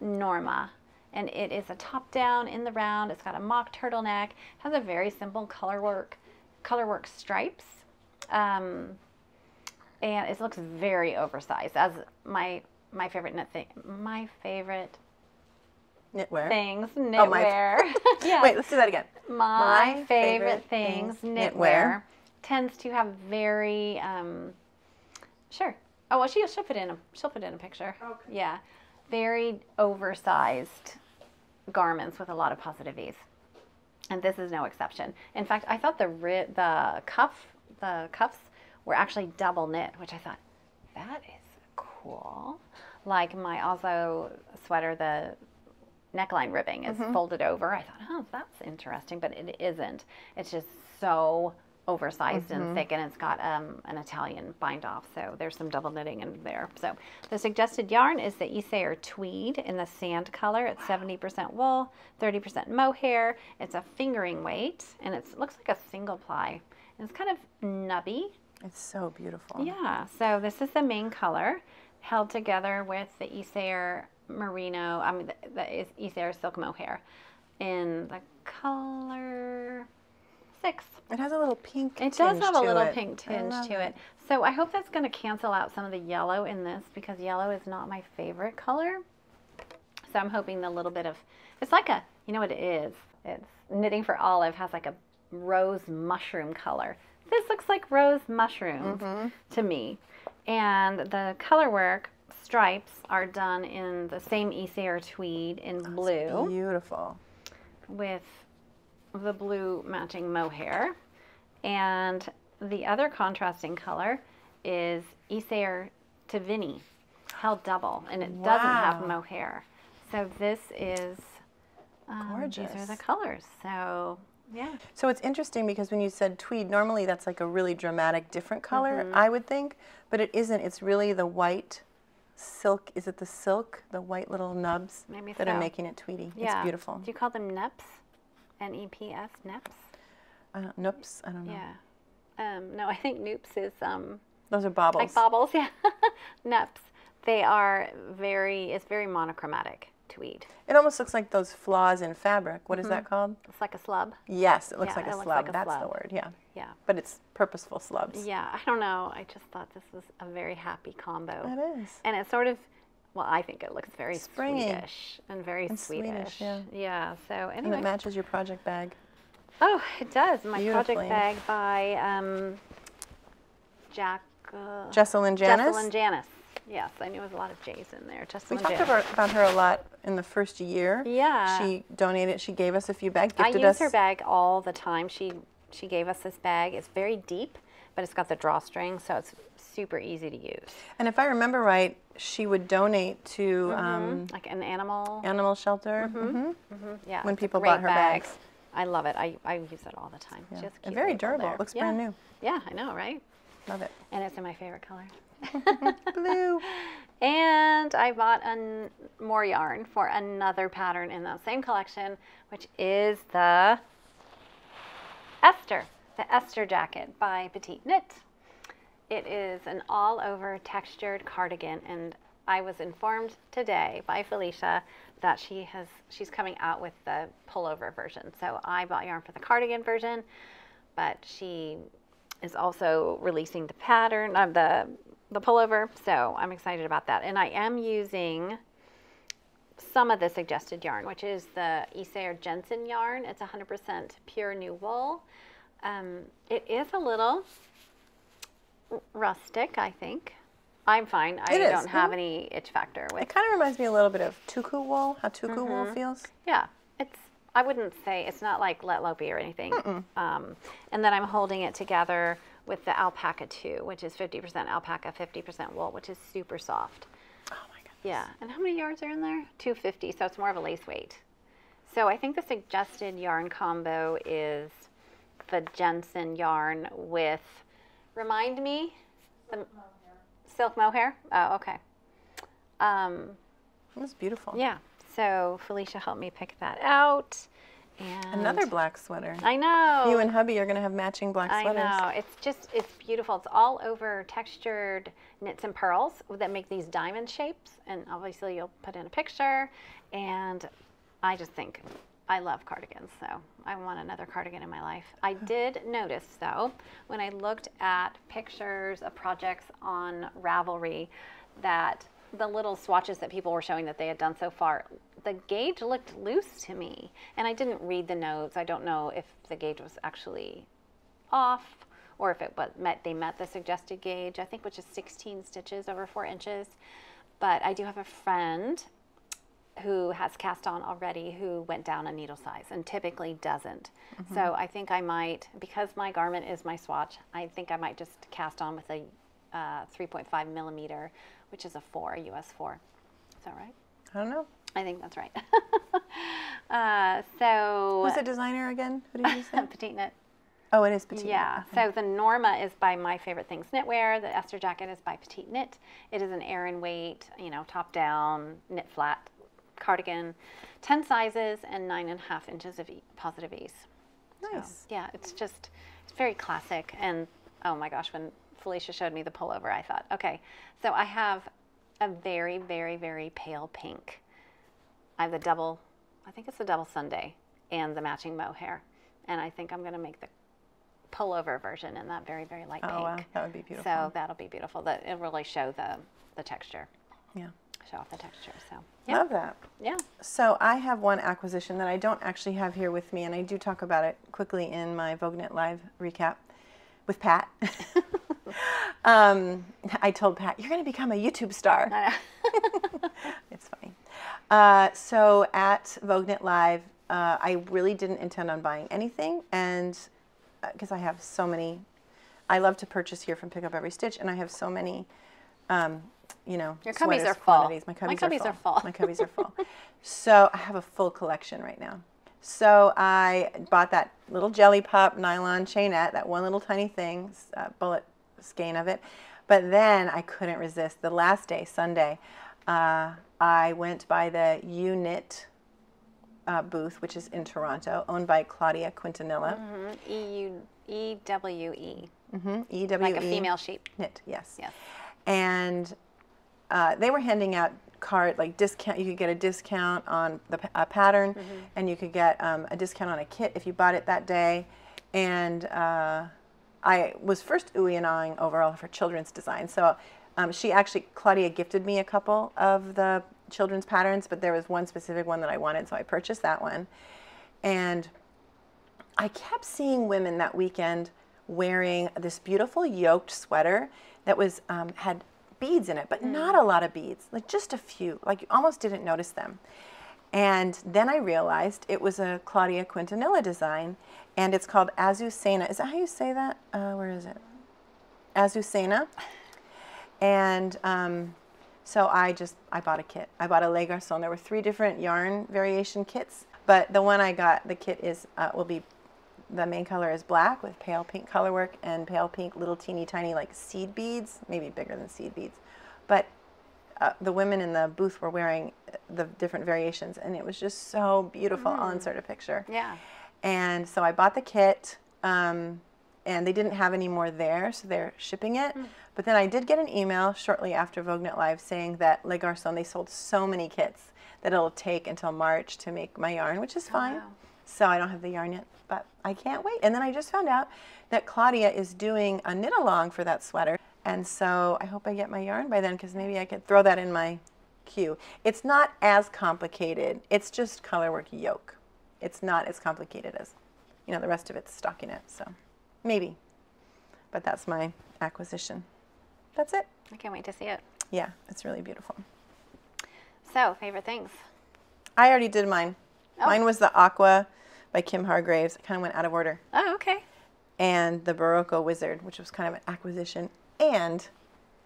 Norma, and it is a top down in the round. It's got a mock turtleneck, has a very simple color work stripes, and it looks very oversized, as my favorite knitwear yeah. Wait, let's do that again. My favorite things knitwear tends to have very sure. Oh well, she'll put in a picture. Okay. Yeah. Very oversized garments with a lot of positives, and this is no exception. In fact, I thought the cuffs were actually double knit, which I thought that is cool. Like my Oslo sweater, the neckline ribbing is folded over. I thought, oh, that's interesting, but it isn't. It's just so oversized and thick, and it's got an Italian bind off, so there's some double knitting in there. So the suggested yarn is the Isayar Tweed in the sand color. It's 70% wool, 30% mohair. It's a fingering weight, and it looks like a single ply, and it's kind of nubby. It's so beautiful. Yeah, so this is the main color held together with the Isayar merino, I mean the Isayar silk mohair in the color 6. It has a little pink tinge to it. It does have a little pink tinge to it. So I hope that's going to cancel out some of the yellow in this, because yellow is not my favorite color. So I'm hoping the little bit of, it's like a, you know what it is? It's Knitting for Olive has like a rose mushroom color. This looks like rose mushroom to me. And the color work stripes are done in the same Isayar Tweed in blue. Beautiful. With the blue matching mohair, and the other contrasting color is Isayar Tivini held double, and it doesn't have mohair. So this is gorgeous. These are the colors. So yeah. So it's interesting because when you said tweed, normally that's like a really dramatic different color, I would think, but it isn't. It's really the white silk. Is it the silk? The white little nubs that are making it tweedy. Yeah. It's beautiful. Do you call them neps? N-E-P-S, neps? Noops, I don't know. Yeah. No, I think noops is... those are bobbles. Like bobbles, yeah. Neps. They are very, it's very monochromatic tweed. It almost looks like those flaws in fabric. What is that called? It's like a slub. Yes, it looks like a slub. Like a That's the word, yeah. Yeah. But it's purposeful slubs. Yeah, I don't know. I just thought this was a very happy combo. It is. And it's sort of... Well, I think it looks very springy. Swedish and very Swedish. Yeah. Yeah. So anyway, and it matches your project bag. Oh, it does. My project bag by Jessalyn Janice. Jessalyn Janice. Yes, I knew it was a lot of J's in there. We talked about her a lot in the first year. Yeah. She donated. She gave us a few bags. Gifted us. I use her bag all the time. She gave us this bag. It's very deep, but it's got the drawstring, so it's super easy to use. And if I remember right, she would donate to like an animal shelter. Yeah. When people bought her bags. I love it. I use it all the time. Yeah. Just cute. Very durable. It looks brand new. Yeah, I know, right? Love it. And it's in my favorite color. Blue. And I bought more yarn for another pattern in that same collection, which is the Esther. The Esther jacket by Petite Knit. It is an all-over textured cardigan, and I was informed today by Felicia that she's coming out with the pullover version. So I bought yarn for the cardigan version, but she is also releasing the pattern of the pullover. So I'm excited about that, and I am using some of the suggested yarn, which is the Isay Jensen yarn. It's 100% pure new wool. It is a little rustic, I think. I'm fine. I don't have any itch factor with it. It kind of reminds me a little bit of tuku wool, how tuku wool feels. Yeah. It's, I wouldn't say, it's not like Let Low Be or anything. And then I'm holding it together with the alpaca too, which is 50% alpaca, 50% wool, which is super soft. Oh my goodness. Yeah. And how many yards are in there? 250, so it's more of a lace weight. So I think the suggested yarn combo is the Jensen yarn with, remind me, the silk mohair. Oh, okay. It was beautiful. Yeah. So Felicia helped me pick that out. And another black sweater. I know. You and hubby are going to have matching black sweaters. I know. It's just, it's beautiful. It's all over textured knits and pearls that make these diamond shapes. And obviously you'll put in a picture. And I just think, I love cardigans, so I want another cardigan in my life. I did notice, though, when I looked at pictures of projects on Ravelry, that the little swatches that people were showing that they had done so far, the gauge looked loose to me. And I didn't read the notes. I don't know if the gauge was actually off or if it was they met the suggested gauge, I think, which is 16 stitches over 4 inches. But I do have a friend who has cast on already, who went down a needle size and typically doesn't. So I think I might, because my garment is my swatch, I think I might just cast on with a 3.5 millimeter, which is a US 4. Is that right? I don't know. I think that's right. So who's the designer again? Who did you say? Petite Knit. Oh, it is Petite Knit. Yeah. Okay. So the Norma is by My Favorite Things Knitwear. The Esther jacket is by Petite Knit. It is an Aran weight, you know, top down, knit flat cardigan, 10 sizes and 9.5 inches of positive ease. Nice. So, yeah, it's just, it's very classic. And oh my gosh, when Felicia showed me the pullover, I thought, okay, so I have a very, very, very pale pink. I have the double, I think it's the double Sunday and the matching mohair. And I think I'm going to make the pullover version in that very, very light pink. Oh, wow. That would be beautiful. So that'll be beautiful. That, it'll really show the texture. Yeah. Show off the texture. So yeah. Love that. Yeah. So I have one acquisition that I don't actually have here with me, and I do talk about it quickly in my Vogue Knit Live recap with Pat. I told Pat, you're going to become a YouTube star. It's funny. So at Vogue Knit Live, I really didn't intend on buying anything, and because I have so many, I love to purchase here from Pick Up Every Stitch, and I have so many. You know, your cubbies are full. My cubbies are full. So I have a full collection right now. So I bought that little jelly pop nylon chainette, that one little tiny thing, bullet skein of it. But then I couldn't resist. The last day, Sunday, I went by the U Knit booth, which is in Toronto, owned by Claudia Quintanilla. E-W-E. E-W-E. Like a female sheep. Knit, yes. Yes. And they were handing out card, like discount, you could get a discount on the pattern, and you could get a discount on a kit if you bought it that day. And I was first ooey and ahhing over all of her children's designs. So she actually, Claudia gifted me a couple of the children's patterns, but there was one specific one that I wanted, so I purchased that one. And I kept seeing women that weekend wearing this beautiful yoked sweater that was had beads in it, but not a lot of beads, like just a few, like you almost didn't notice them. And then I realized it was a Claudia Quintanilla design, and it's called Azucena. Is that how you say that? Where is it? Azucena. And so I bought a kit. I bought a Le Garçon. There were 3 different yarn variation kits, but the one I got, the kit is, will be, the main color is black with pale pink color work and pale pink little teeny tiny like seed beads, maybe bigger than seed beads. But the women in the booth were wearing the different variations, and it was just so beautiful. I'll insert a picture. Yeah. And so I bought the kit, and they didn't have any more there, so they're shipping it. But then I did get an email shortly after Vogue Knit Live saying that Le Garçon, they sold so many kits that it'll take until March to make my yarn, which is fine. Wow. So I don't have the yarn yet, but I can't wait. And then I just found out that Claudia is doing a knit along for that sweater. And so I hope I get my yarn by then, because maybe I could throw that in my Q. It's not as complicated. It's just colorwork yoke. It's not as complicated as, you know, the rest of it's stockinette. So maybe, but that's my acquisition. That's it. I can't wait to see it. Yeah, it's really beautiful. So, favorite things. I already did mine. Oh. Mine was the Aqua by Kim Hargraves. I kind of went out of order. Oh, okay. And the Barocco Wizard, which was kind of an acquisition and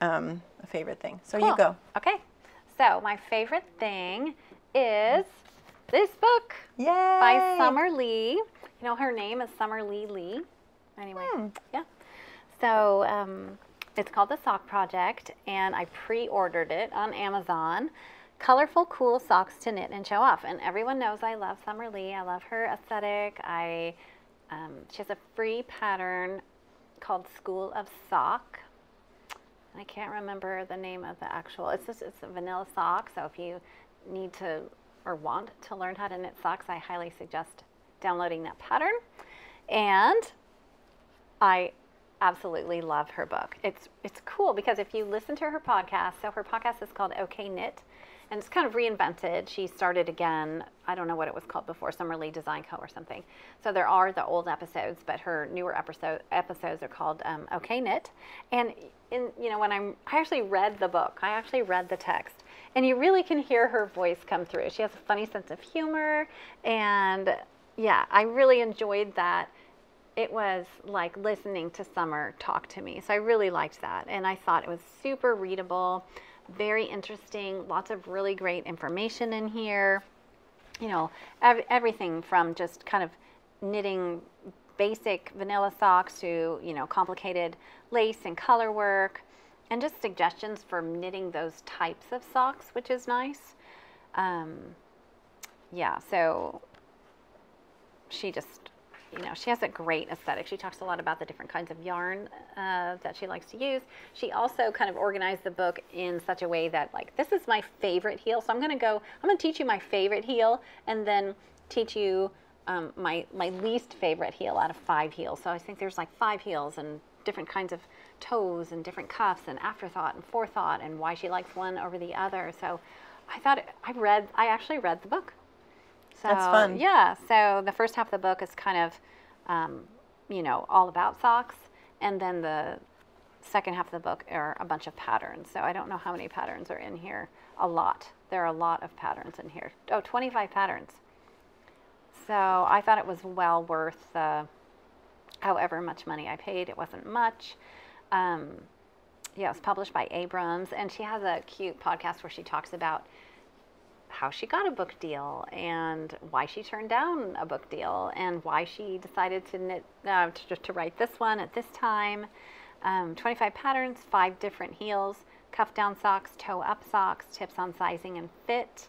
a favorite thing. So cool. You go. Okay. So my favorite thing is this book. Yay! By Summer Lee. You know, her name is Summer Lee Lee. Anyway, yeah. So it's called The Sock Project, and I pre-ordered it on Amazon. Colorful, cool socks to knit and show off. And everyone knows I love Summer Lee. I love her aesthetic. She has a free pattern called School of Sock. I can't remember the name of the actual. It's a vanilla sock. So if you need to or want to learn how to knit socks, I highly suggest downloading that pattern. And I absolutely love her book. It's cool because if you listen to her podcast, so her podcast is called OK Knit, and it's kind of reinvented. She started again. I don't know what it was called before, Summer Lee Design Co. or something. So there are the old episodes, but her newer episodes are called OK Knit. And you know, when I actually read the book, I actually read the text, and you really can hear her voice come through. She has a funny sense of humor, and yeah, I really enjoyed that. It was like listening to Summer talk to me. So I really liked that. And I thought it was super readable, very interesting, lots of really great information in here. You know, everything from just kind of knitting basic vanilla socks to, you know, complicated lace and color work, and just suggestions for knitting those types of socks, which is nice. Yeah, so she just... You know, she has a great aesthetic. She talks a lot about the different kinds of yarn that she likes to use. She also kind of organized the book in such a way that, like, this is my favorite heel. So I'm going to teach you my favorite heel and then teach you my least favorite heel out of 5 heels. So I think there's like 5 heels and different kinds of toes and different cuffs and afterthought and forethought and why she likes one over the other. So I thought I actually read the book. So, that's fun. Yeah. So the first half of the book is kind of, you know, all about socks. And then the second half of the book are a bunch of patterns. So I don't know how many patterns are in here. A lot. There are a lot of patterns in here. Oh, 25 patterns. So I thought it was well worth however much money I paid. It wasn't much. Yeah, it was published by Abrams. And she has a cute podcast where she talks about how she got a book deal and why she turned down a book deal and why she decided to knit to write this one at this time. 25 patterns, 5 different heels, cuff down socks, toe up socks, tips on sizing and fit,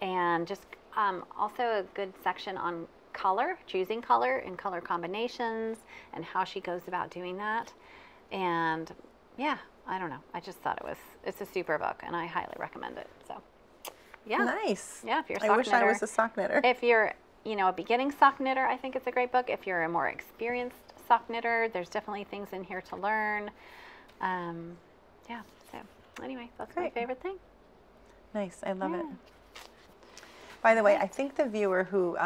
and just also a good section on color, choosing color and color combinations and how she goes about doing that. And yeah, I don't know. I just thought it's a super book, and I highly recommend it. So. Yeah. Nice. Yeah, if you're a sock knitter. I wish I was a sock knitter. If you're, you know, a beginning sock knitter, I think it's a great book. If you're a more experienced sock knitter, there's definitely things in here to learn. Yeah, so anyway, that's great. My favorite thing. Nice. I love it. By the way, I think the viewer who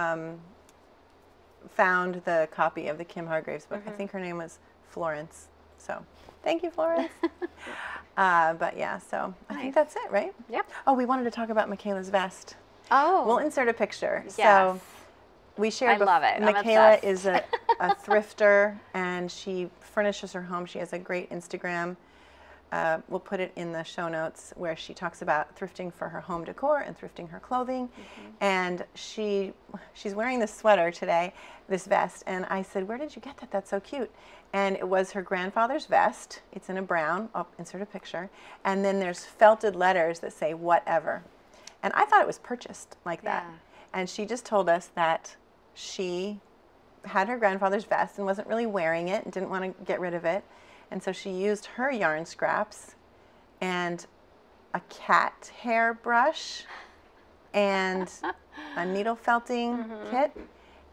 found the copy of the Kim Hargraves book, I think her name was Florence. So thank you, Florence. But yeah, so I think that's it, right? Yep. Oh, we wanted to talk about Mikaela's vest. Oh. We'll insert a picture. Yes. So we shared. I love it. Mikaela is a thrifter, and she furnishes her home. She has a great Instagram. We'll put it in the show notes, where she talks about thrifting for her home decor and thrifting her clothing. And she's wearing this sweater today, this vest, and I said, where did you get that? That's so cute. And it was her grandfather's vest. It's in a brown. I'll insert a picture. And then there's felted letters that say whatever. And I thought it was purchased like that. And she just told us that she had her grandfather's vest and wasn't really wearing it and didn't want to get rid of it. And so she used her yarn scraps and a cat hair brush and a needle felting kit.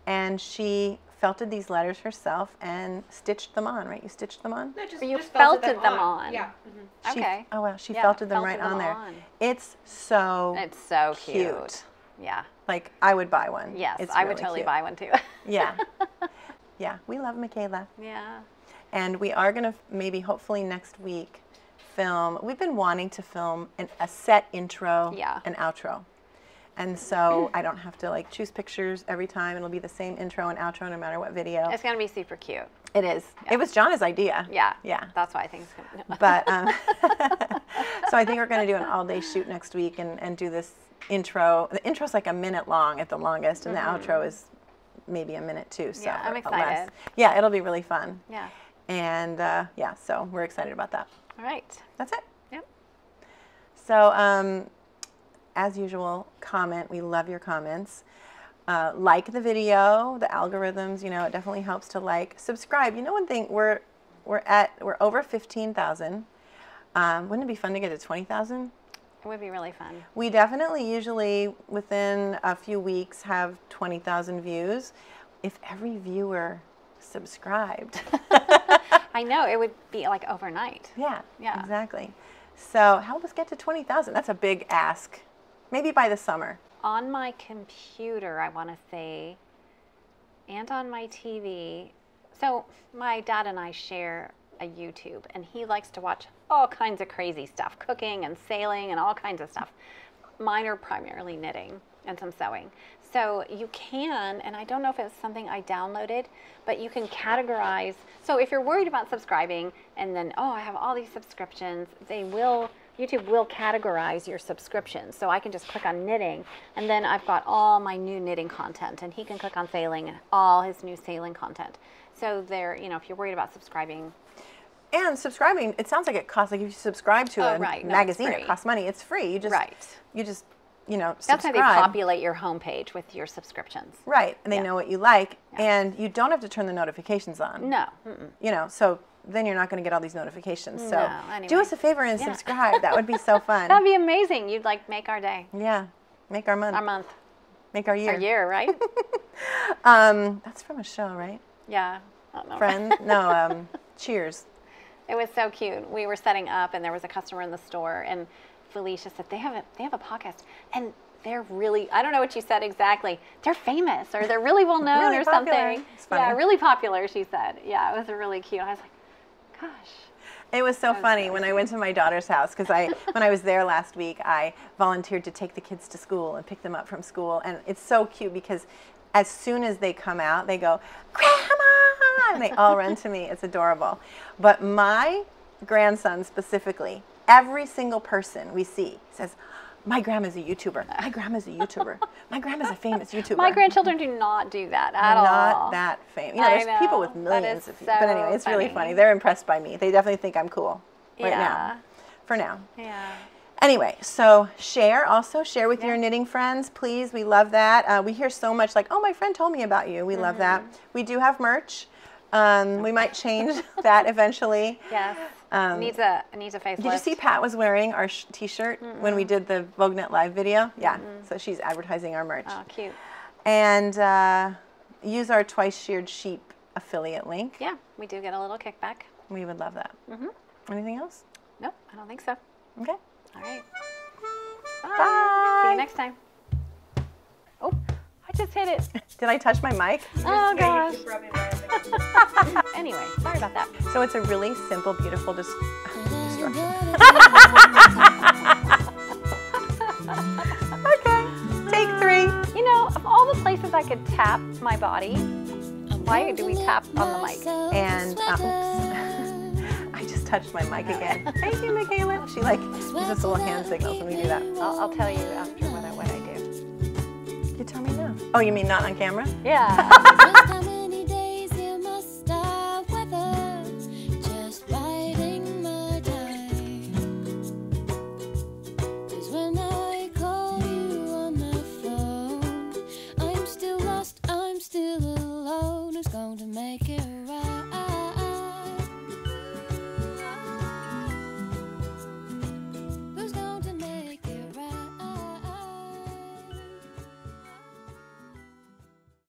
And she felted these letters herself and stitched them on, right? You stitched them on? No, just felted them on. Yeah. Mm-hmm. Okay. Oh, wow. She felted them right on there. It's so cute. Yeah. Like, I would buy one. Yes, I would totally buy one, too. Yeah. Yeah. We love Mikaela. Yeah. And we are going to maybe, hopefully next week, film. We've been wanting to film a set intro and outro. And so I don't have to, like, choose pictures every time. It'll be the same intro and outro no matter what video. It's going to be super cute. It is. Yeah. It was Jonna's idea. Yeah. Yeah. That's why I think it's But, so I think we're going to do an all-day shoot next week and do this intro. The intro's like a minute long at the longest, and the outro is maybe a minute, too. So yeah, I'm excited. Less. Yeah, it'll be really fun. Yeah. And, yeah, so we're excited about that. All right. That's it. Yep. So, as usual, comment. We love your comments. Like the video, the algorithms, you know, it definitely helps to like. Subscribe. You know, one thing, we're over 15,000. Wouldn't it be fun to get to 20,000? It would be really fun. We definitely usually, within a few weeks, have 20,000 views. If every viewer subscribed. I know. It would be like overnight. Yeah. Yeah. Exactly. So help us get to 20,000. That's a big ask. Maybe by the summer. On my computer, I want to say, and on my TV. So my dad and I share a YouTube, and he likes to watch all kinds of crazy stuff, cooking and sailing and all kinds of stuff. Mine are primarily knitting and some sewing. So you can, and I don't know if it's something I downloaded, but you can categorize. So if you're worried about subscribing and then, oh, I have all these subscriptions, they will, YouTube will categorize your subscriptions. So I can just click on knitting, and then I've got all my new knitting content, and he can click on sailing, all his new sailing content. So there, you know, if you're worried about subscribing. And subscribing, it sounds like it costs, like if you subscribe to magazine, it costs money. It's free. You just, you just, you know, subscribe. That's how they populate your homepage with your subscriptions. Right. And they know what you like. Yeah. And you don't have to turn the notifications on. No. Mm-mm. You know, so then you're not going to get all these notifications. So anyway, do us a favor and subscribe. That would be so fun. That'd be amazing. You'd like make our day. Yeah. Make our month. Our month. Make our year. Our year, right? That's from a show, right? Yeah. I don't know. Friends? No, Cheers. It was so cute. We were setting up, and there was a customer in the store, and Felicia said, they have a podcast, and they're really, I don't know what you said exactly, they're famous, or they're really well known, really or popular. Something. It's funny. Yeah, really popular, she said. Yeah, it was really cute. I was like, gosh. It was so funny when I went to my daughter's house, because when I was there last week, I volunteered to take the kids to school and pick them up from school, and it's so cute because as soon as they come out, they go, Grandma! And they all run to me. It's adorable. But my grandson specifically, every single person we see says, my grandma's a YouTuber. My grandma's a YouTuber. My grandma's a famous YouTuber. My grandchildren do not do that at all. Not that famous. You know, there's people with millions of views. But anyway, it's really funny. They're impressed by me. They definitely think I'm cool right now. For now. Yeah. Anyway, so share. Also share with your knitting friends, please. We love that. We hear so much like, oh, my friend told me about you. We love that. We do have merch. We might change that eventually. Yes. It needs a facelift. Did you see Pat was wearing our t-shirt when we did the Vogue Knit Live video? Yeah. So she's advertising our merch. Oh, cute. And use our Twice Sheared Sheep affiliate link. Yeah, we do get a little kickback. We would love that. Anything else? Nope, I don't think so. Okay. All right. Bye. Bye. See you next time. Oh, I just hit it. Did I touch my mic? Oh, gosh. Anyway, sorry about that. So it's a really simple, beautiful destruction. Okay. Take three. You know, of all the places I could tap my body, why do we tap on the mic? And, oops. Touched my mic again. Thank you, Mikaela. She gives us little hand signals when we do that. I'll tell you after what I do. You tell me now. Oh, you mean not on camera? Yeah. I'm still lost, I'm still alone. Who's going to make it right?